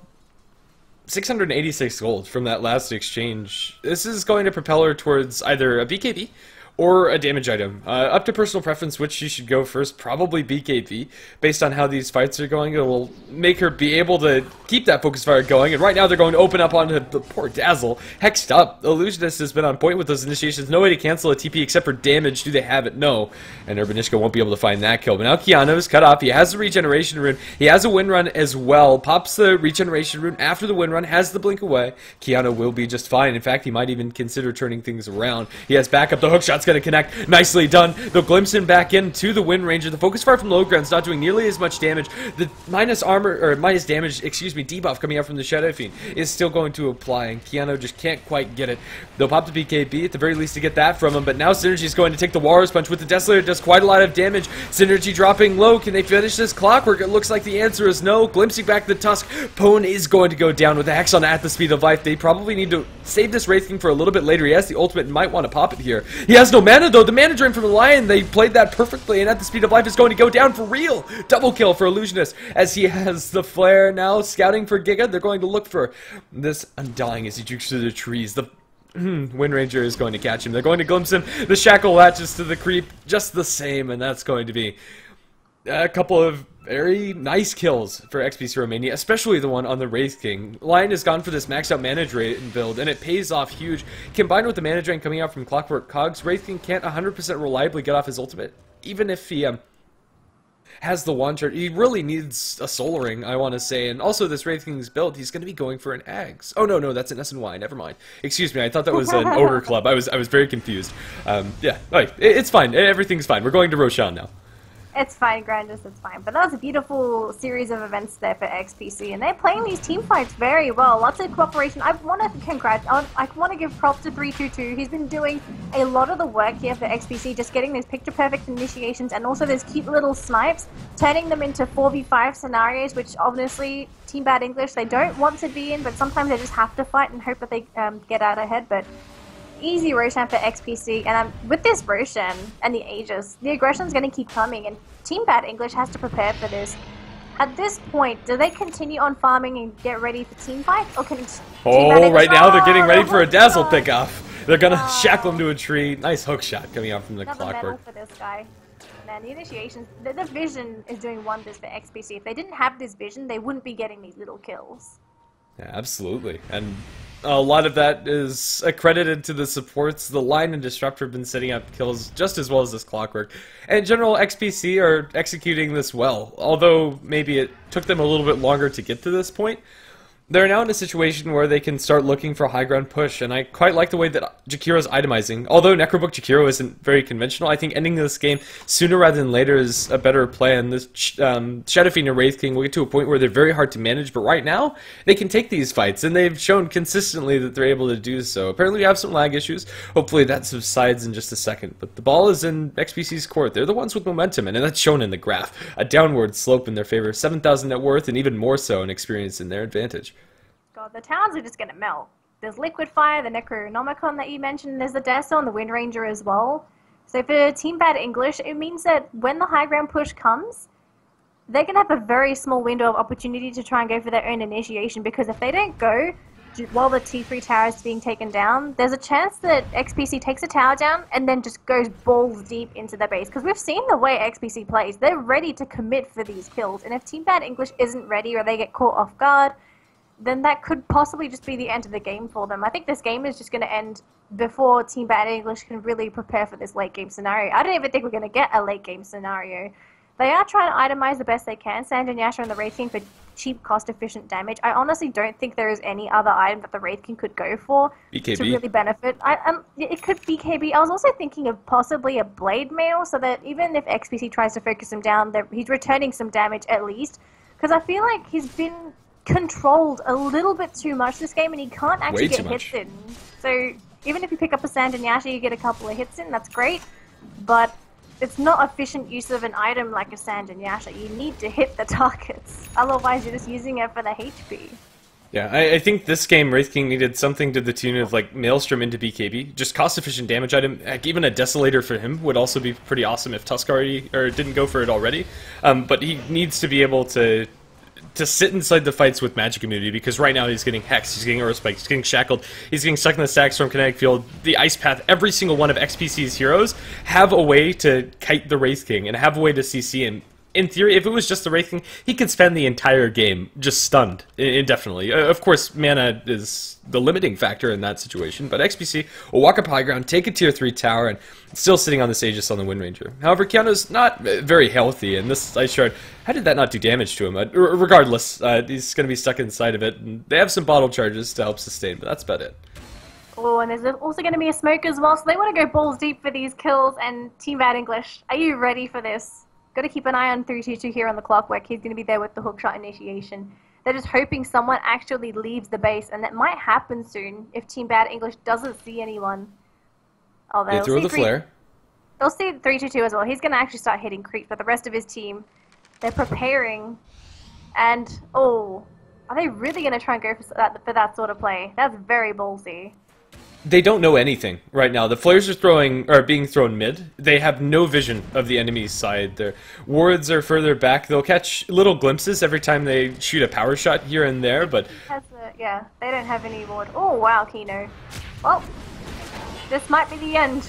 686 gold from that last exchange. This is going to propel her towards either a BKB or a damage item. Up to personal preference, which she should go first, probably BKB. Based on how these fights are going, it will make her be able to keep that focus fire going, and right now they're going to open up onto the poor Dazzle. Hexed up. Illusionist has been on point with those initiations. No way to cancel a TP except for damage. Do they have it? No. And Urbanishka won't be able to find that kill. But now Kiano's cut off. He has the regeneration rune. He has a wind run as well. Pops the regeneration rune after the wind run, has the blink away. Kiano will be just fine. In fact, he might even consider turning things around. He has backup. The hookshot's going to connect. Nicely done. They'll glimpse him back into the Wind Ranger. The focus fire from low ground's not doing nearly as much damage. The minus armor, or minus damage, excuse me, debuff coming out from the Shadow Fiend is still going to apply, and Kiano just can't quite get it. They'll pop the BKB at the very least to get that from him, but now Synergy is going to take the Walrus Punch with the Desolator. It does quite a lot of damage. Synergy dropping low. Can they finish this Clockwork? It looks like the answer is no. Glimpsing back the Tusk. Pawn is going to go down with the Hex on At The Speed Of Life. They probably need to save this Wraith King for a little bit later. He has the ultimate and might want to pop it here. He has no mana though. The mana drain from the Lion, they played that perfectly, and At The Speed Of Life is going to go down for real. Double kill for Illusionist as he has the flare now, scouting for Giga. They're going to look for this Undying as he jukes through the trees. The Wind Ranger is going to catch him. They're going to glimpse him. The Shackle latches to the creep just the same, and that's going to be a couple of very nice kills for XPC Romania, especially the one on the Wraith King. Lion has gone for this maxed out mana drain build, and it pays off huge. Combined with the mana drain coming out from Clockwork Cogs, Wraith King can't 100% reliably get off his ultimate, even if he has the wand chart. He really needs a soul ring, I want to say. And also this Wraith King's build, he's going to be going for an Ags. Oh, no, that's an S&Y. Never mind. Excuse me, I thought that was an Ogre Club. I was very confused. Yeah, all right, it's fine. Everything's fine. We're going to Roshan now. It's fine, Grandis, it's fine. But that was a beautiful series of events there for XPC, and they're playing these team fights very well. Lots of cooperation. I want to give props to 322. He's been doing a lot of the work here for XPC, just getting those picture-perfect initiations and also those cute little snipes, turning them into 4v5 scenarios, which obviously Team Bad English, they don't want to be in, but sometimes they just have to fight and hope that they get out ahead. But easy Roshan for XPC, and with this Roshan and the Aegis, the aggression is going to keep coming, and Team Bad English has to prepare for this. At this point, do they continue on farming and get ready for team fights, or can Team Bad English, right now they're getting ready for a dazzle pickoff. They're going to shackle him to a tree. Nice hook shot coming out from the clockwork. For this guy. Man, the initiations, the vision is doing wonders for XPC. If they didn't have this vision, they wouldn't be getting these little kills. Yeah, absolutely, and a lot of that is accredited to the supports. The Line and Disruptor have been setting up kills just as well as this clockwork. And in general, XPC are executing this well, although maybe it took them a little bit longer to get to this point. They're now in a situation where they can start looking for a high ground push, and I quite like the way that Jakiro's itemizing. Although Necrobook Jakiro isn't very conventional, I think ending this game sooner rather than later is a better plan. This Shadowfiend and Wraith King will get to a point where they're very hard to manage, but right now, they can take these fights, and they've shown consistently that they're able to do so. Apparently we have some lag issues, hopefully that subsides in just a second, but the ball is in XPC's court. They're the ones with momentum, and that's shown in the graph. A downward slope in their favor, 7,000 net worth, and even more so in experience in their advantage. God, the towns are just going to melt. There's Liquid Fire, the Necronomicon that you mentioned, there's the Deso and the Wind Ranger as well. So for Team Bad English, it means that when the high ground push comes, they're going to have a very small window of opportunity to try and go for their own initiation, because if they don't go while the T3 tower is being taken down, there's a chance that XPC takes a tower down and then just goes balls deep into their base. Because we've seen the way XPC plays. They're ready to commit for these kills, and if Team Bad English isn't ready or they get caught off guard, then that could possibly just be the end of the game for them. I think this game is just going to end before Team Bad English can really prepare for this late game scenario. I don't even think we're going to get a late game scenario. They are trying to itemize the best they can, Sand and Yasha and the Wraith King for cheap, cost-efficient damage. I honestly don't think there is any other item that the Wraith King could go for BKB. To really benefit. It could BKB. I was also thinking of possibly a Blade Mail, so that even if XPC tries to focus him down, he's returning some damage at least. Because I feel like he's been controlled a little bit too much this game, and he can't actually get hits in. So even if you pick up a Sand and Yasha, you get a couple of hits in, that's great, but it's not efficient use of an item like a Sand and Yasha. You need to hit the targets, otherwise you're just using it for the HP. Yeah, I think this game, Wraith King needed something to the tune of, like, Maelstrom into BKB. Just cost-efficient damage item. Like, even a Desolator for him would also be pretty awesome if Tusk already, or didn't go for it already. But he needs to be able to sit inside the fights with magic immunity, because right now he's getting hexed, he's getting aura spikes, he's getting shackled, he's getting sucked in the stacks from kinetic field, the ice path. Every single one of XPC's heroes have a way to kite the Wraith King and have a way to CC him. In theory, if it was just the Wraith King, he could spend the entire game just stunned indefinitely. Of course, mana is the limiting factor in that situation, but XPC will walk up high ground, take a tier 3 tower, and still sitting on this Aegis on the Wind Ranger. However, Kiano's not very healthy, and this Ice Shard, how did that not do damage to him? Regardless, he's going to be stuck inside of it, and they have some bottle charges to help sustain, but that's about it. Oh, and there's also going to be a smoke as well, so they want to go balls deep for these kills, and Team Bad English, are you ready for this? Got to keep an eye on 322 here on the clockwork. He's going to be there with the hookshot initiation. They're just hoping someone actually leaves the base, and that might happen soon if Team Bad English doesn't see anyone. Oh, they throw the flare. They'll see 322 as well. He's going to actually start hitting creep, but the rest of his team, they're preparing. And, oh, are they really going to try and go for that sort of play? That's very ballsy. They don't know anything right now. The flares are being thrown mid. They have no vision of the enemy side. Their wards are further back. They'll catch little glimpses every time they shoot a power shot here and there, but yeah, they don't have any ward. Oh wow, Kino. Well, this might be the end.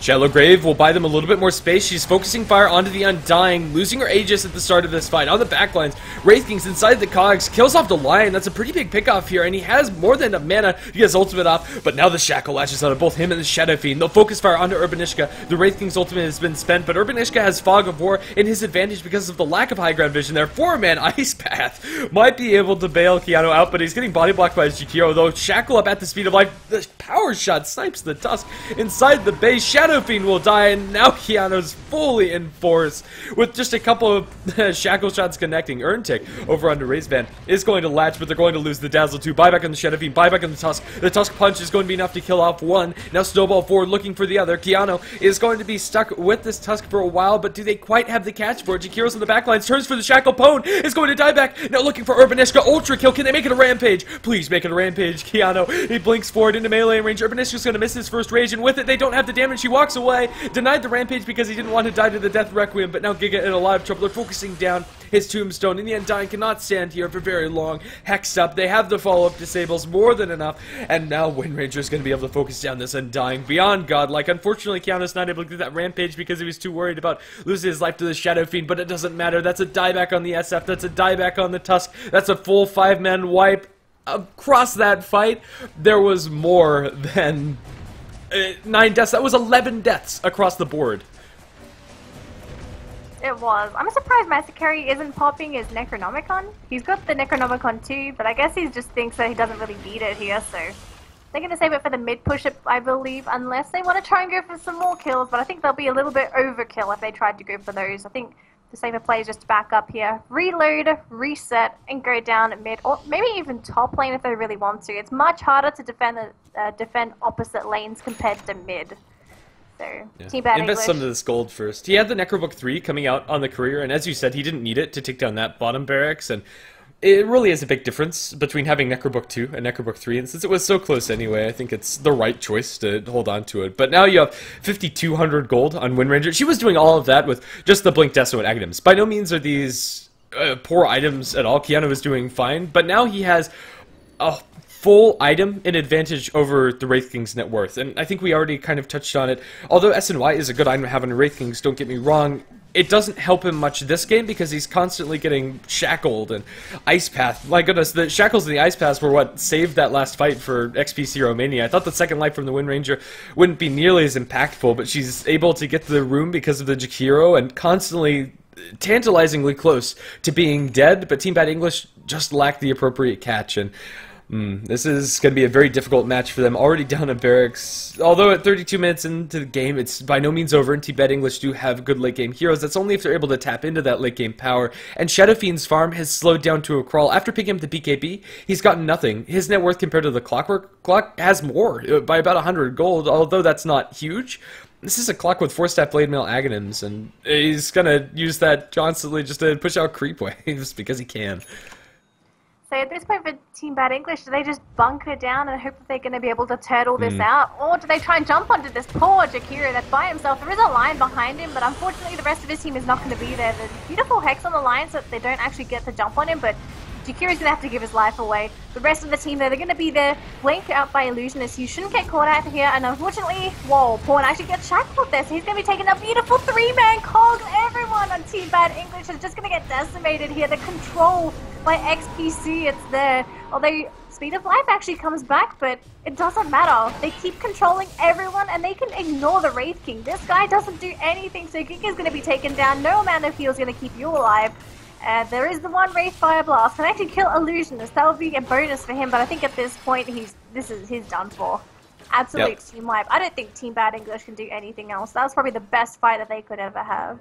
Shallow Grave will buy them a little bit more space. She's focusing fire onto the Undying, losing her Aegis at the start of this fight. On the backlines, Wraith King's inside the cogs, kills off the Lion. That's a pretty big pickoff here, and he has more than enough mana to get his ultimate off, but now the Shackle lashes out of both him and the Shadow Fiend. They'll focus fire onto Urbanishka. The Wraith King's ultimate has been spent, but Urbanishka has Fog of War in his advantage because of the lack of high ground vision there. Four-man Ice Path might be able to bail Kiano out, but he's getting body blocked by his Jakiro, though. Shackle up at the speed of life. The power shot snipes the Tusk inside the base. Shadow Shadow Fiend will die, and now Kiano's fully in force with just a couple of shackle shots connecting. Urntic over onto Razvan is going to latch, but they're going to lose the Dazzle too. Buyback on the Shadow Fiend, buyback on the Tusk. The Tusk Punch is going to be enough to kill off one. Now Snowball forward looking for the other. Kiano is going to be stuck with this Tusk for a while, but do they quite have the catch for it? Jakiro's in the backlines, turns for the Shackle. Pawn is going to die back. Now looking for Urbanishka. Ultra kill. Can they make it a rampage? Please make it a rampage, Kiano. He blinks forward into melee range. Urbanishka's going to miss his first rage, and with it, they don't have the damage. He walks away. Denied the rampage because he didn't want to die to the Death Requiem, but now Giga in a lot of trouble. They're focusing down his tombstone. In the end, Dying cannot stand here for very long. Hexed up. They have the follow-up disables more than enough, and now Wind Ranger is going to be able to focus down this Undying beyond godlike. Unfortunately, Kiano's not able to do that rampage because he was too worried about losing his life to the Shadow Fiend, but it doesn't matter. That's a dieback on the SF. That's a dieback on the Tusk. That's a full five-man wipe. Across that fight, there was more than 9 deaths. That was 11 deaths across the board. It was. I'm surprised Masakari isn't popping his Necronomicon. He's got the Necronomicon too, but I guess he just thinks that he doesn't really need it here, so they're going to save it for the mid push-up, I believe, unless they want to try and go for some more kills, but I think they'll be a little bit overkill if they tried to go for those. I think the safer play is just to back up here, reload, reset, and go down at mid, or maybe even top lane if they really want to. It's much harder to defend opposite lanes compared to mid. So, yeah. Team Bad English. Invest some of this gold first. He had the Necrobook 3 coming out on the career, and as you said, he didn't need it to take down that bottom barracks, and it really is a big difference between having Necrobook 2 and Necrobook 3, and since it was so close anyway, I think it's the right choice to hold on to it. But now you have 5,200 gold on Windranger. She was doing all of that with just the Blink Deso and items. By no means are these poor items at all. Kiano was doing fine, but now he has a full item in advantage over the Wraith King's net worth, and I think we already kind of touched on it. Although SNY is a good item to have on Wraith Kings, don't get me wrong, it doesn't help him much this game because he's constantly getting shackled and Ice Path. My goodness, the shackles and the Ice Path were what saved that last fight for XPC Romania. I thought the second life from the Wind Ranger wouldn't be nearly as impactful, but she's able to get to the room because of the Jakiro and constantly tantalizingly close to being dead, but Team Bad English just lacked the appropriate catch. And this is going to be a very difficult match for them, already down at barracks. Although at 32 minutes into the game, it's by no means over, and Team Bad English do have good late-game heroes. That's only if they're able to tap into that late-game power, and Shadow Fiend's farm has slowed down to a crawl. After picking up the PKB, he's gotten nothing. His net worth compared to the Clockwork Clock has more, by about 100 gold, although that's not huge. This is a clock with 4-staff blade mail Aghanims, and he's going to use that constantly just to push out creep waves because he can. So at this point for Team Bad English, do they just bunker down and hope that they're going to be able to turtle this out? Or do they try and jump onto this poor Jakiro that's by himself? There is a line behind him, but unfortunately the rest of his team is not going to be there. There's beautiful Hex on the line so that they don't actually get to jump on him, but Jakiro's going to have to give his life away. The rest of the team, though, they're going to be there, blanked out by Illusionists. You shouldn't get caught out here, and unfortunately, whoa, Pawn actually gets shackled there, so he's going to be taking a beautiful three-man cog. Everyone on Team Bad English is just going to get decimated here. The control by XPC, it's there. Although Speed of Life actually comes back, but it doesn't matter. They keep controlling everyone, and they can ignore the Wraith King. This guy doesn't do anything, so Giga's going to be taken down. No amount of heal's going to keep you alive. There is the one Wraith Fire Blast. Can actually kill Illusionist. That would be a bonus for him, but I think at this point, he's done for. Absolute team wipe. I don't think Team Bad English can do anything else. That was probably the best fight that they could ever have.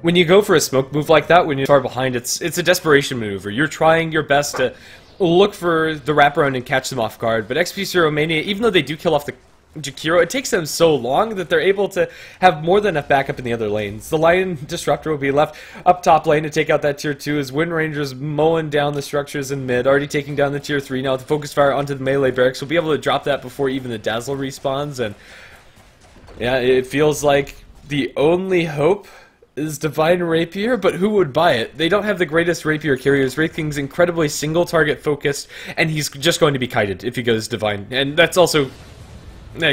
When you go for a smoke move like that, when you're far behind, it's a desperation maneuver. You're trying your best to look for the wraparound and catch them off guard. But XPC Romania, even though they do kill off the Jakiro, it takes them so long that they're able to have more than enough backup in the other lanes. The Lion Disruptor will be left up top lane to take out that tier 2 as Wind Ranger's mowing down the structures in mid, already taking down the tier 3 now with the focus fire onto the melee barracks. We'll be able to drop that before even the Dazzle respawns, and yeah, it feels like the only hope is Divine Rapier, but who would buy it? They don't have the greatest Rapier carriers. Wraith King's incredibly single-target focused, and he's just going to be kited if he goes Divine. And that's also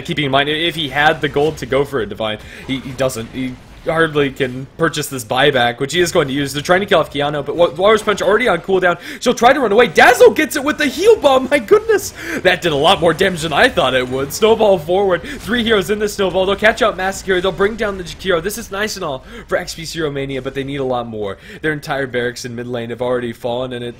keeping in mind, if he had the gold to go for a Divine, he doesn't. He hardly can purchase this buyback, which he is going to use. They're trying to kill off Kiano, but Walrus Punch already on cooldown. She'll try to run away. Dazzle gets it with the heal bomb. My goodness, that did a lot more damage than I thought it would. Snowball forward. 3 heroes in the Snowball. They'll catch out Masquerade. They'll bring down the Jakiro. This is nice and all for XPC Romania, but they need a lot more. Their entire barracks in mid lane have already fallen, and it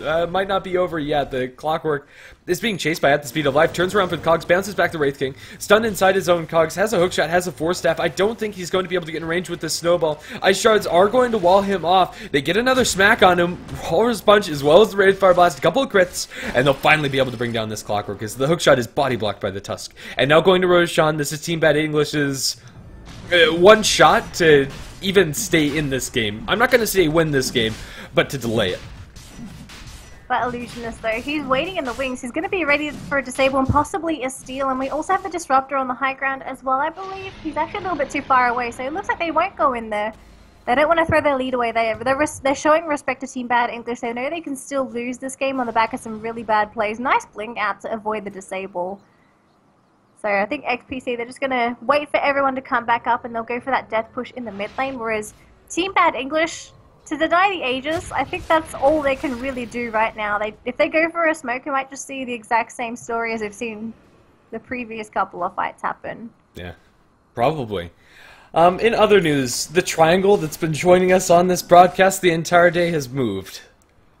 might not be over yet. The Clockwork is being chased by At The Speed Of Life, turns around for the Cogs, bounces back to Wraith King, stunned inside his own Cogs, has a hookshot, has a force staff. I don't think he's going to be able to get in range with the Snowball. Ice Shards are going to wall him off. They get another smack on him, Walrus Punch as well as the Raid Fire Blast, a couple of crits, and they'll finally be able to bring down this Clockwork because the hookshot is body blocked by the Tusk. And now going to Roshan, this is Team Bad English's one shot to even stay in this game. I'm not going to say win this game, but to delay it. That Illusionist though, he's waiting in the wings. He's going to be ready for a disable and possibly a steal, and we also have the Disruptor on the high ground as well, I believe. He's actually a little bit too far away, so it looks like they won't go in there. They don't want to throw their lead away. They're showing respect to Team Bad English. They know they can still lose this game on the back of some really bad plays. Nice blink out to avoid the disable. So I think XPC, they're just going to wait for everyone to come back up, and they'll go for that death push in the mid lane, whereas Team Bad English, to deny the Aegis, I think that's all they can really do right now. If they go for a smoke, you might just see the exact same story as we've seen the previous couple of fights happen. Yeah, probably. In other news, the triangle that's been joining us on this broadcast the entire day has moved.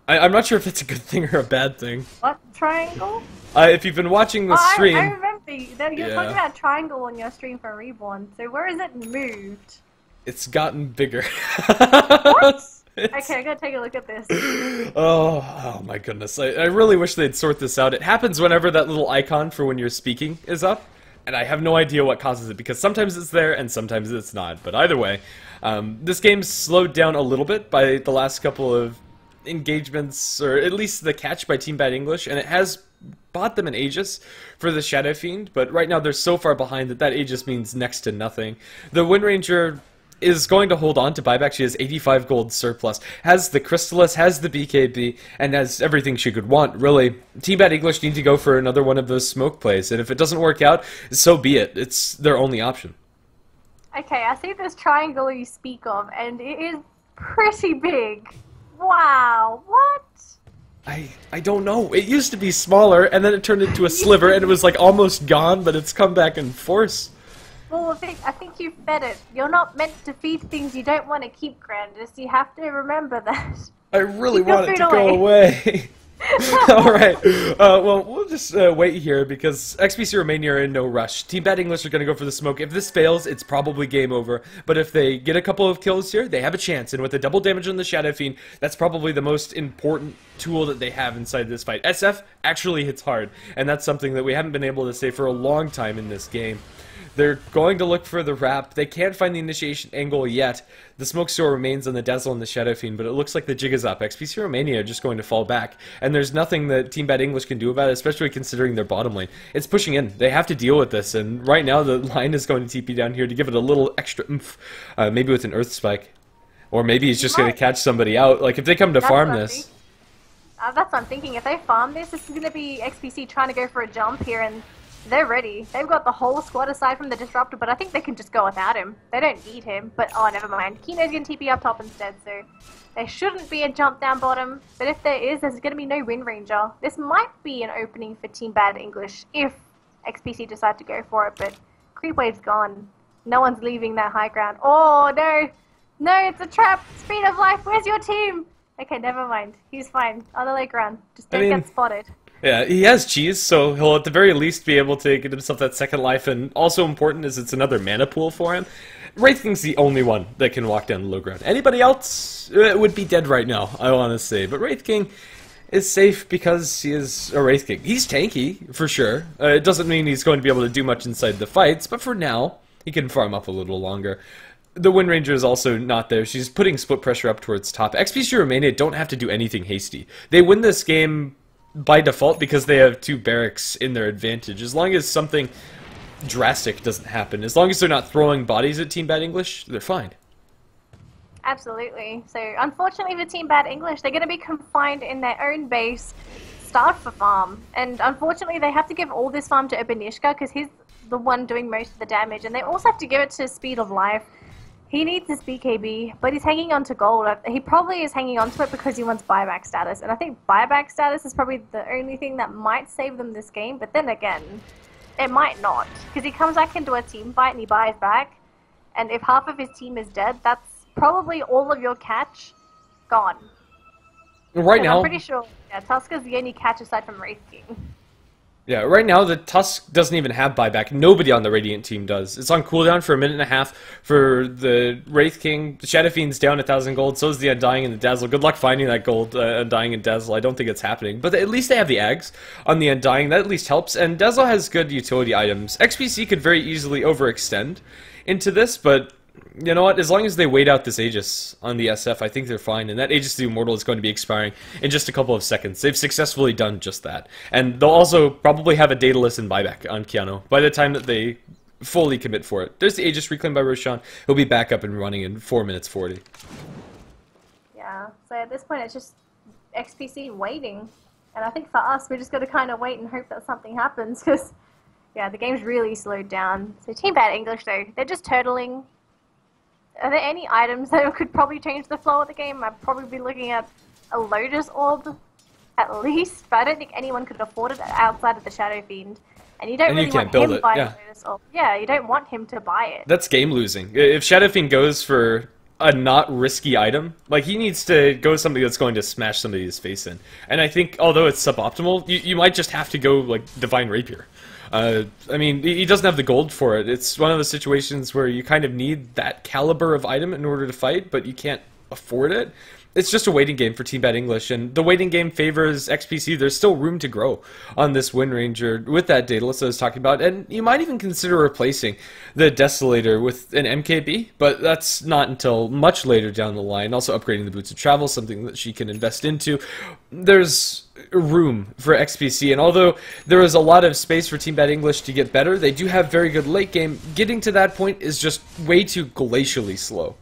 I'm not sure if it's a good thing or a bad thing. What triangle? If you've been watching the stream... I remember. You were talking about triangle on your stream for Reborn, so where is it moved? It's gotten bigger. What? Okay, I gotta take a look at this. Oh my goodness. I really wish they'd sort this out. It happens whenever that little icon for when you're speaking is up, and I have no idea what causes it, because sometimes it's there and sometimes it's not. But either way, this game's slowed down a little bit by the last couple of engagements, or at least the catch by Team Bad English, and it has bought them an Aegis for the Shadow Fiend, but right now they're so far behind that that Aegis means next to nothing. The Windranger is going to hold on to buyback. She has 85 gold surplus, has the Crystalis, has the BKB, and has everything she could want, really. Team Bad English need to go for another one of those smoke plays, and if it doesn't work out, so be it. It's their only option. Okay, I see this triangle you speak of, and it is pretty big. Wow, what? I don't know. It used to be smaller, and then it turned into a sliver, and it was like almost gone, but it's come back in force. Well, I think you fed it. You're not meant to feed things you don't want to keep, Grandis. You have to remember that. I really want it to go away. Alright, well, we'll just wait here because XPC Romania are in no rush. Team Bad English are going to go for the smoke. If this fails, it's probably game over. But if they get a couple of kills here, they have a chance. And with the double damage on the Shadow Fiend, that's probably the most important tool that they have inside this fight. SF actually hits hard, and that's something that we haven't been able to say for a long time in this game. They're going to look for the wrap. They can't find the initiation angle yet. The smoke still remains on the Dazzle and the Shadow Fiend, but it looks like the jig is up. XPC Romania are just going to fall back, and there's nothing that Team Bad English can do about it, especially considering their bottom lane. It's pushing in. They have to deal with this, and right now the line is going to TP down here to give it a little extra oomph, maybe with an Earth Spike. Or maybe he's just going to catch somebody out. Like, if they come to farm this... that's what I'm thinking. If they farm this, this is going to be XPC trying to go for a jump here, and... they're ready. They've got the whole squad aside from the Disruptor, but I think they can just go without him. They don't need him, but oh, never mind. Kino's going to TP up top instead, so there shouldn't be a jump down bottom, but if there is, there's going to be no Windranger. This might be an opening for Team Bad English if XPC decide to go for it, but Creepwave's gone. No one's leaving that high ground. Oh, no! No, it's a trap! Speed of Life, where's your team? Okay, never mind. He's fine. Other leg run. Just don't get spotted. Yeah, he has cheese, so he'll at the very least be able to get himself that second life, and also important is it's another mana pool for him. Wraith King's the only one that can walk down the low ground. Anybody else would be dead right now, I want to say, but Wraith King is safe because he is a Wraith King. He's tanky, for sure. It doesn't mean he's going to be able to do much inside the fights, but for now, he can farm up a little longer. The Windranger is also not there. She's putting split pressure up towards top. XPC Romania don't have to do anything hasty. They win this game... by default, because they have two barracks in their advantage. As long as something drastic doesn't happen, as long as they're not throwing bodies at Team Bad English, they're fine. Absolutely. So, unfortunately for Team Bad English, they're going to be confined in their own base, starved for farm. And unfortunately, they have to give all this farm to Urbanishka, because he's the one doing most of the damage. And they also have to give it to Speed of Life. He needs his BKB, but he's hanging on to gold. He probably is hanging on to it because he wants buyback status, and I think buyback status is probably the only thing that might save them this game, but then again, it might not, because he comes back into a team fight and he buys back, and if half of his team is dead, that's probably all of your catch gone. Right now, I'm pretty sure Tusk is the only catch aside from Wraith King. Yeah, right now the Tusk doesn't even have buyback. Nobody on the Radiant team does. It's on cooldown for a minute and a half for the Wraith King. Shadowfiend's down 1,000 gold, so is the Undying and the Dazzle. Good luck finding that gold, Undying and Dazzle. I don't think it's happening. But at least they have the Ags on the Undying. That at least helps. And Dazzle has good utility items. XPC could very easily overextend into this, but... you know what, as long as they wait out this Aegis on the SF, I think they're fine, and that Aegis the Immortal is going to be expiring in just a couple of seconds. They've successfully done just that. And they'll also probably have a Daedalus and buyback on Kiano by the time that they fully commit for it. There's the Aegis reclaimed by Roshan. He'll be back up and running in 4 minutes 40. Yeah, so at this point it's just XPC waiting, and I think for us we just got to kind of wait and hope that something happens, because yeah, the game's really slowed down. So Team Bad English though, they're just turtling. Are there any items that could probably change the flow of the game? I'd probably be looking at a Lotus Orb, at least, but I don't think anyone could afford it outside of the Shadowfiend. And you don't really want him to buy a Lotus Orb. Yeah, you don't want him to buy it. That's game losing. If Shadowfiend goes for a not risky item, like he needs to go something that's going to smash somebody's face in. And I think, although it's suboptimal, you might just have to go like Divine Rapier. I mean, he doesn't have the gold for it. It's one of the situations where you kind of need that caliber of item in order to fight, but you can't afford it. It's just a waiting game for Team Bad English, and the waiting game favors XPC. There's still room to grow on this Wind Ranger with that Daedalus I was talking about, and you might even consider replacing the Desolator with an MKB, but that's not until much later down the line. Also upgrading the Boots of Travel, something that she can invest into. There's room for XPC, and although there is a lot of space for Team Bad English to get better, they do have very good late game. Getting to that point is just way too glacially slow.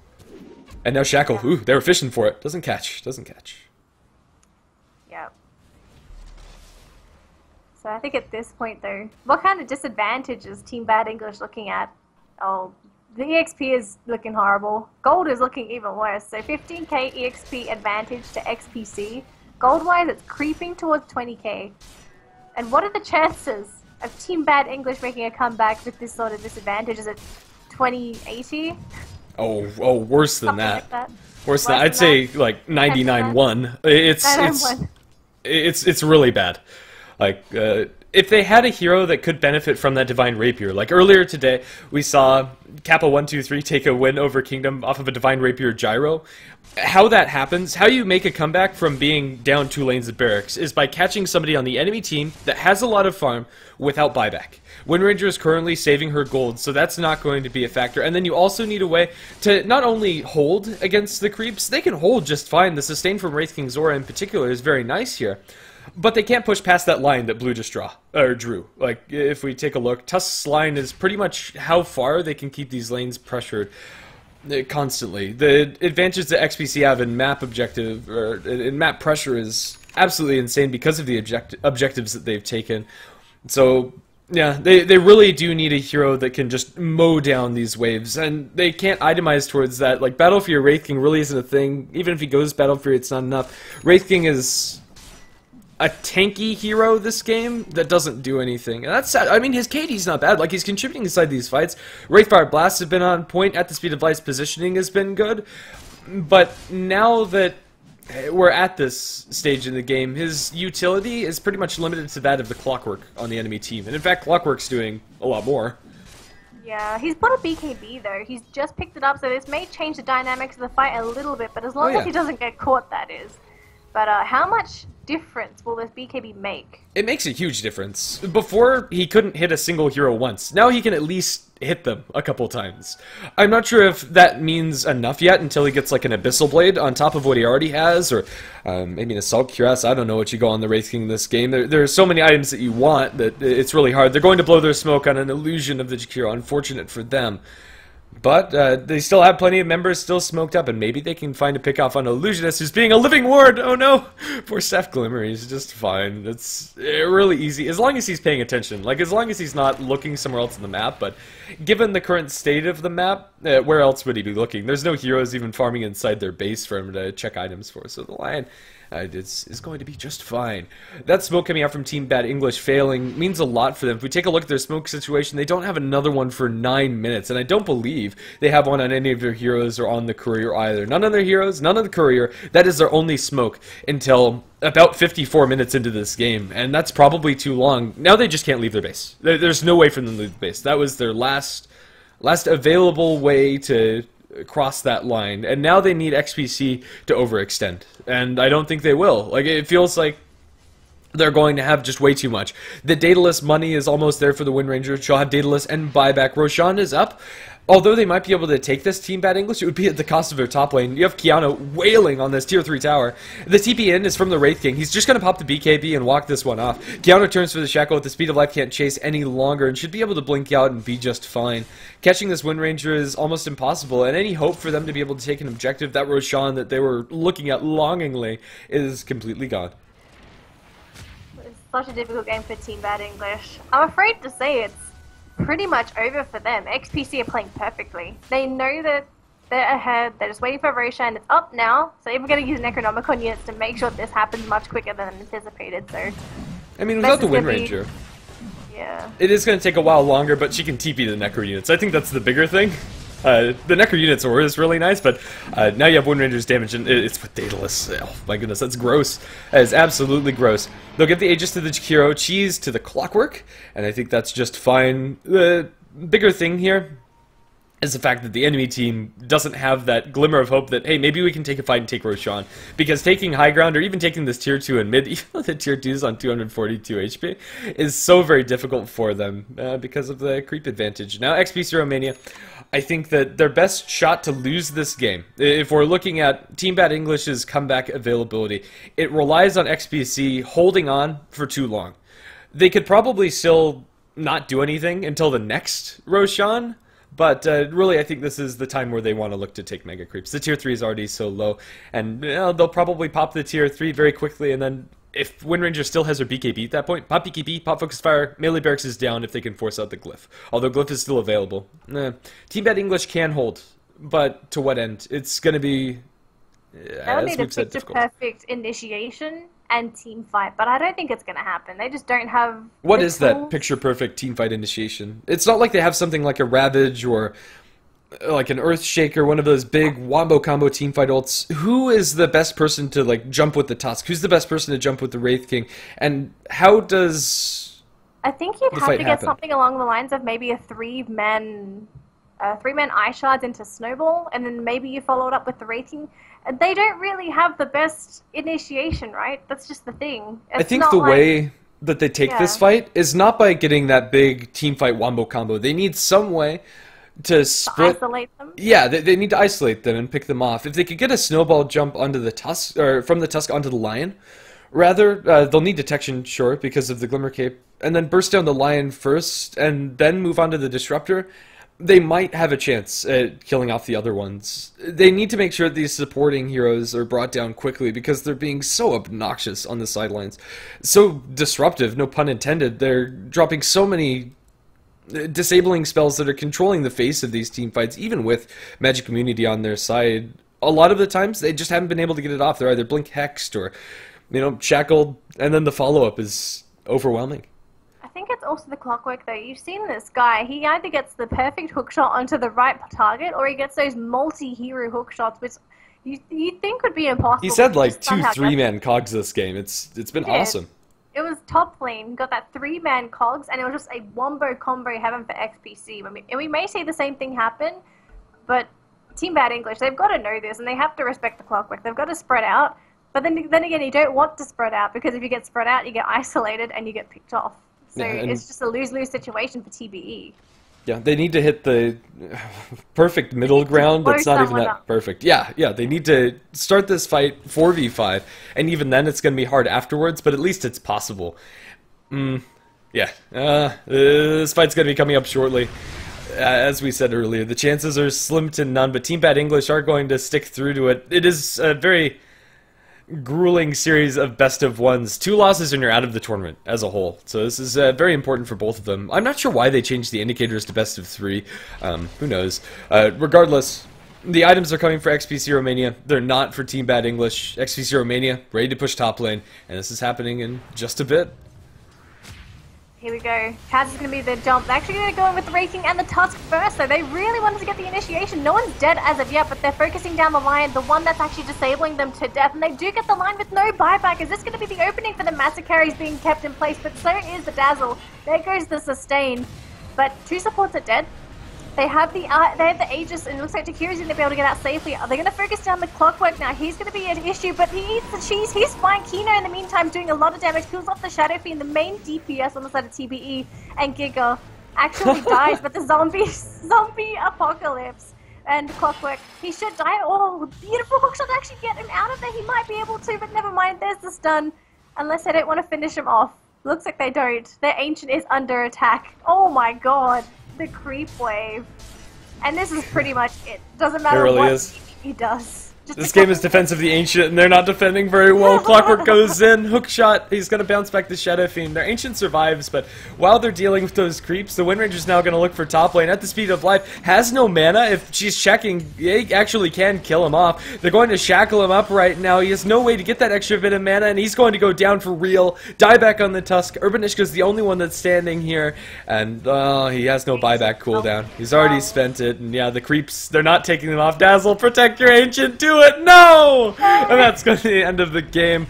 And now Shackle, ooh, they were fishing for it. Doesn't catch. Yeah. So I think at this point, though, what kind of disadvantage is Team Bad English looking at? Oh, the EXP is looking horrible. Gold is looking even worse. So 15k EXP advantage to XPC. Gold-wise, it's creeping towards 20k. And what are the chances of Team Bad English making a comeback with this sort of disadvantage? Is it 20-80? Oh, worse than that. Worse than that. I'd say like 99-1. It's really bad. Like if they had a hero that could benefit from that Divine Rapier, like earlier today we saw Kappa123 take a win over Kingdom off of a Divine Rapier gyro. How that happens, how you make a comeback from being down 2 lanes of barracks, is by catching somebody on the enemy team that has a lot of farm without buyback. Windranger is currently saving her gold, so that's not going to be a factor. And then you also need a way to not only hold against the creeps, they can hold just fine. The sustain from Wraith King Zora in particular is very nice here. But they can't push past that line that Blue just drew. Like, if we take a look, Tusk's line is pretty much how far they can keep these lanes pressured constantly. The advantage that XPC have in map objective, or in map pressure, is absolutely insane because of the objectives that they've taken. So, yeah, they really do need a hero that can just mow down these waves, and they can't itemize towards that. Like, Battle Fury Wraith King really isn't a thing. Even if he goes Battle Fury, it's not enough. Wraith King is a tanky hero this game that doesn't do anything. And that's sad. I mean, his KD's not bad. Like, he's contributing inside these fights. Wraithfire Blasts have been on point. At the Speed of Light's positioning has been good. But now that we're at this stage in the game, his utility is pretty much limited to that of the Clockwork on the enemy team. And in fact, Clockwork's doing a lot more. Yeah, he's bought a BKB though. He's just picked it up, so this may change the dynamics of the fight a little bit, but as long as he doesn't get caught, that is. But how much difference will this BKB make? It makes a huge difference. Before, he couldn't hit a single hero once. Now he can at least hit them a couple times. I'm not sure if that means enough yet until he gets like an Abyssal Blade on top of what he already has, or maybe an Assault Cuirass. I don't know what you go on the Wraith King in this game. There are so many items that you want that it's really hard. They're going to blow their smoke on an illusion of the Jakiro. Unfortunate for them. But they still have plenty of members still smoked up, and maybe they can find a pick off on Illusionist, who's being a living ward! Oh no! Poor Seth Glimmer, he's just fine. It's really easy, as long as he's paying attention. Like, as long as he's not looking somewhere else in the map, but given the current state of the map, where else would he be looking? There's no heroes even farming inside their base for him to check items for, so the Lion It's going to be just fine. That smoke coming out from Team Bad English failing means a lot for them. If we take a look at their smoke situation, they don't have another one for 9 minutes, and I don't believe they have one on any of their heroes or on the courier either. None of their heroes, none of the courier. That is their only smoke until about 54 minutes into this game, and that's probably too long. Now they just can't leave their base. There's no way for them to leave the base. That was their last available way to cross that line, and now they need XPC to overextend, and I don't think they will. Like, it feels like they're going to have just way too much. The Daedalus money is almost there for the Wind Ranger. She'll have Daedalus and buyback. Roshan is up. Although they might be able to take this Team Bad English, it would be at the cost of their top lane. You have Kiano wailing on this tier 3 tower. The TP in is from the Wraith King. He's just going to pop the BKB and walk this one off. Kiano turns for the Shackle. At the speed of life, can't chase any longer and should be able to blink out and be just fine. Catching this Wind Ranger is almost impossible, and any hope for them to be able to take an objective, that Roshan that they were looking at longingly, is completely gone. It's such a difficult game for Team Bad English. I'm afraid to say it's pretty much over for them. XPC are playing perfectly. They know that they're ahead. They're just waiting for Roshan. It's up now, so they're going to use Necronomicon units to make sure this happens much quicker than anticipated. So, I mean, without the Wind Ranger, yeah, it is going to take a while longer, but she can TP the Necro units. I think that's the bigger thing. The Necro units are really nice, but now you have Wind Ranger's damage, and it's with Daedalus. Oh my goodness, that's gross. That is absolutely gross. They'll give the Aegis to the Jakiro, Cheese to the Clockwork, and I think that's just fine. The bigger thing here is the fact that the enemy team doesn't have that glimmer of hope that, hey, maybe we can take a fight and take Roshan. Because taking high ground, or even taking this tier 2 in mid, even though the tier 2 is on 242 HP, is so very difficult for them because of the creep advantage. Now XPC Romania, I think that their best shot to lose this game, if we're looking at Team Bad English's comeback availability, it relies on XPC holding on for too long. They could probably still not do anything until the next Roshan, but really, I think this is the time where they want to look to take mega creeps. The tier 3 is already so low, and they'll probably pop the tier 3 very quickly, and then if Wind Ranger still has her BKB at that point, pop BKB, pop Focus Fire, melee barracks is down if they can force out the Glyph. Although Glyph is still available. Team Bad English can hold, but to what end? It's going to be, as we've said, difficult. That'll need a perfect initiation and team fight, but I don't think it's going to happen. They just don't have. What is that picture perfect team fight initiation? It's not like they have something like a Ravage or like an Earth Shaker, one of those big wombo combo team fight ults. Who is the best person to like jump with the Tusk? Who's the best person to jump with the Wraith King? And how does? I think you'd have to get something along the lines of maybe a three-man eye shards into Snowball, and then maybe you follow it up with the Wraith King. They don't really have the best initiation, right? That's just the thing. It's I think the like, way that they take this fight is not by getting that big team fight wombo combo. They need some way to split. To isolate them? Yeah, they need to isolate them and pick them off. If they could get a snowball jump onto the Tusk, or from the Tusk onto the Lion, rather, they'll need detection, sure, because of the Glimmer Cape, and then burst down the Lion first, and then move on to the Disruptor, they might have a chance at killing off the other ones. They need to make sure these supporting heroes are brought down quickly because they're being so obnoxious on the sidelines. So disruptive, no pun intended. They're dropping so many disabling spells that are controlling the face of these team fights, even with Magic Community on their side. A lot of the times, they just haven't been able to get it off. They're either Blink Hexed or, Shackled, and then the follow-up is overwhelming. I think it's also the Clockwork, though. You've seen this guy. He either gets the perfect hookshot onto the right target, or he gets those multi-hero hookshots, which you think would be impossible. He said like 2 3-man cogs this game. It's been awesome. It was top lane. Got that 3-man cogs, and it was just a wombo combo heaven for XPC. I mean, and we may see the same thing happen, but Team Bad English, they've got to know this, and they have to respect the Clockwork. They've got to spread out, but then again, you don't want to spread out, because if you get spread out, you get isolated, and you get picked off. So it's just a lose-lose situation for TBE. Yeah, they need to hit the perfect middle ground. It's not even that perfect. Yeah, they need to start this fight 4v5, and even then it's going to be hard afterwards, but at least it's possible. This fight's going to be coming up shortly. As we said earlier, the chances are slim to none, but Team Bad English are going to stick through to it. It is a very grueling series of best of ones. 2 losses and you're out of the tournament as a whole. So this is very important for both of them. I'm not sure why they changed the indicators to best of 3. Who knows? Regardless, The items are coming for XPC Romania. They're not for Team Bad English. XPC Romania, ready to push top lane. And this is happening in just a bit. Here we go. Taz is going to be the jump. They're actually going to go in with the Raking and the Tusk first, though. They really wanted to get the initiation. No one's dead as of yet, but they're focusing down the Lion, the one that's actually disabling them to death. And they do get the Lion with no buyback. Is this going to be the opening for the Master Carries being kept in place? But so is the Dazzle. There goes the Sustain. But two supports are dead. They have the Aegis, and it looks like Takira's going to be able to get out safely. They're going to focus down the Clockwork now. He's going to be an issue, but he eats the cheese. He's fine. Kiano, in the meantime, doing a lot of damage. Kills off the Shadow Fiend, the main DPS on the side of TBE. And Giga actually dies, but the zombie apocalypse. And Clockwork, he should die. Oh, beautiful hookshot to actually get him out of there. He might be able to, but never mind. There's the stun. Unless they don't want to finish him off. Looks like they don't. Their Ancient is under attack. Oh my god. The creep wave, and this is pretty much it. Doesn't matter what he does. This game is defense of the Ancient, and they're not defending very well. Clockwork goes in, hook shot. He's going to bounce back the Shadow Fiend. Their Ancient survives, but while they're dealing with those creeps, the Wind Ranger's now going to look for top lane. At the Speed of Life has no mana. If she's checking, they actually can kill him off. They're going to shackle him up right now. He has no way to get that extra bit of mana, and he's going to go down for real. Die back on the Tusk. Urbanishka's the only one that's standing here, and he has no buyback cooldown. He's already spent it, and yeah, the creeps, they're not taking them off. Dazzle, protect your Ancient, too. It no, and that's going to be the end of the game.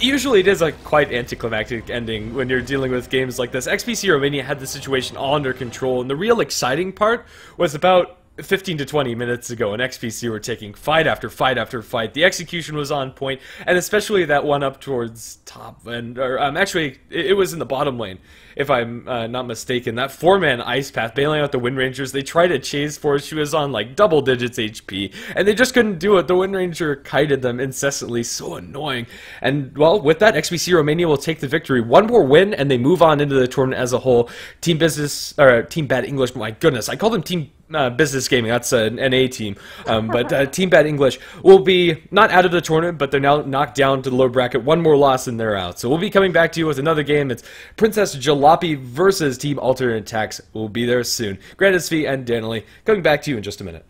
Usually it is a quite anticlimactic ending when you're dealing with games like this. XPC Romania had the situation all under control, and the real exciting part was about 15 to 20 minutes ago, and XPC were taking fight after fight after fight. The execution was on point, and especially that one up towards top, and actually, it was in the bottom lane, if I'm not mistaken. That four-man ice path, bailing out the Wind Rangers, they tried to chase for it. She was on, like, double digits HP, and they just couldn't do it. The Wind Ranger kited them incessantly, so annoying. And, well, with that, XPC Romania will take the victory. One more win, and they move on into the tournament as a whole. Team Bad English, my goodness, I call them Team Business Gaming, that's an NA team, but Team Bad English will be not out of the tournament, but they're now knocked down to the low bracket. One more loss and they're out. So we'll be coming back to you with another game. It's Princess Jalopy versus Team Alternate Attacks. We'll be there soon. GrandisV and Denley coming back to you in just a minute.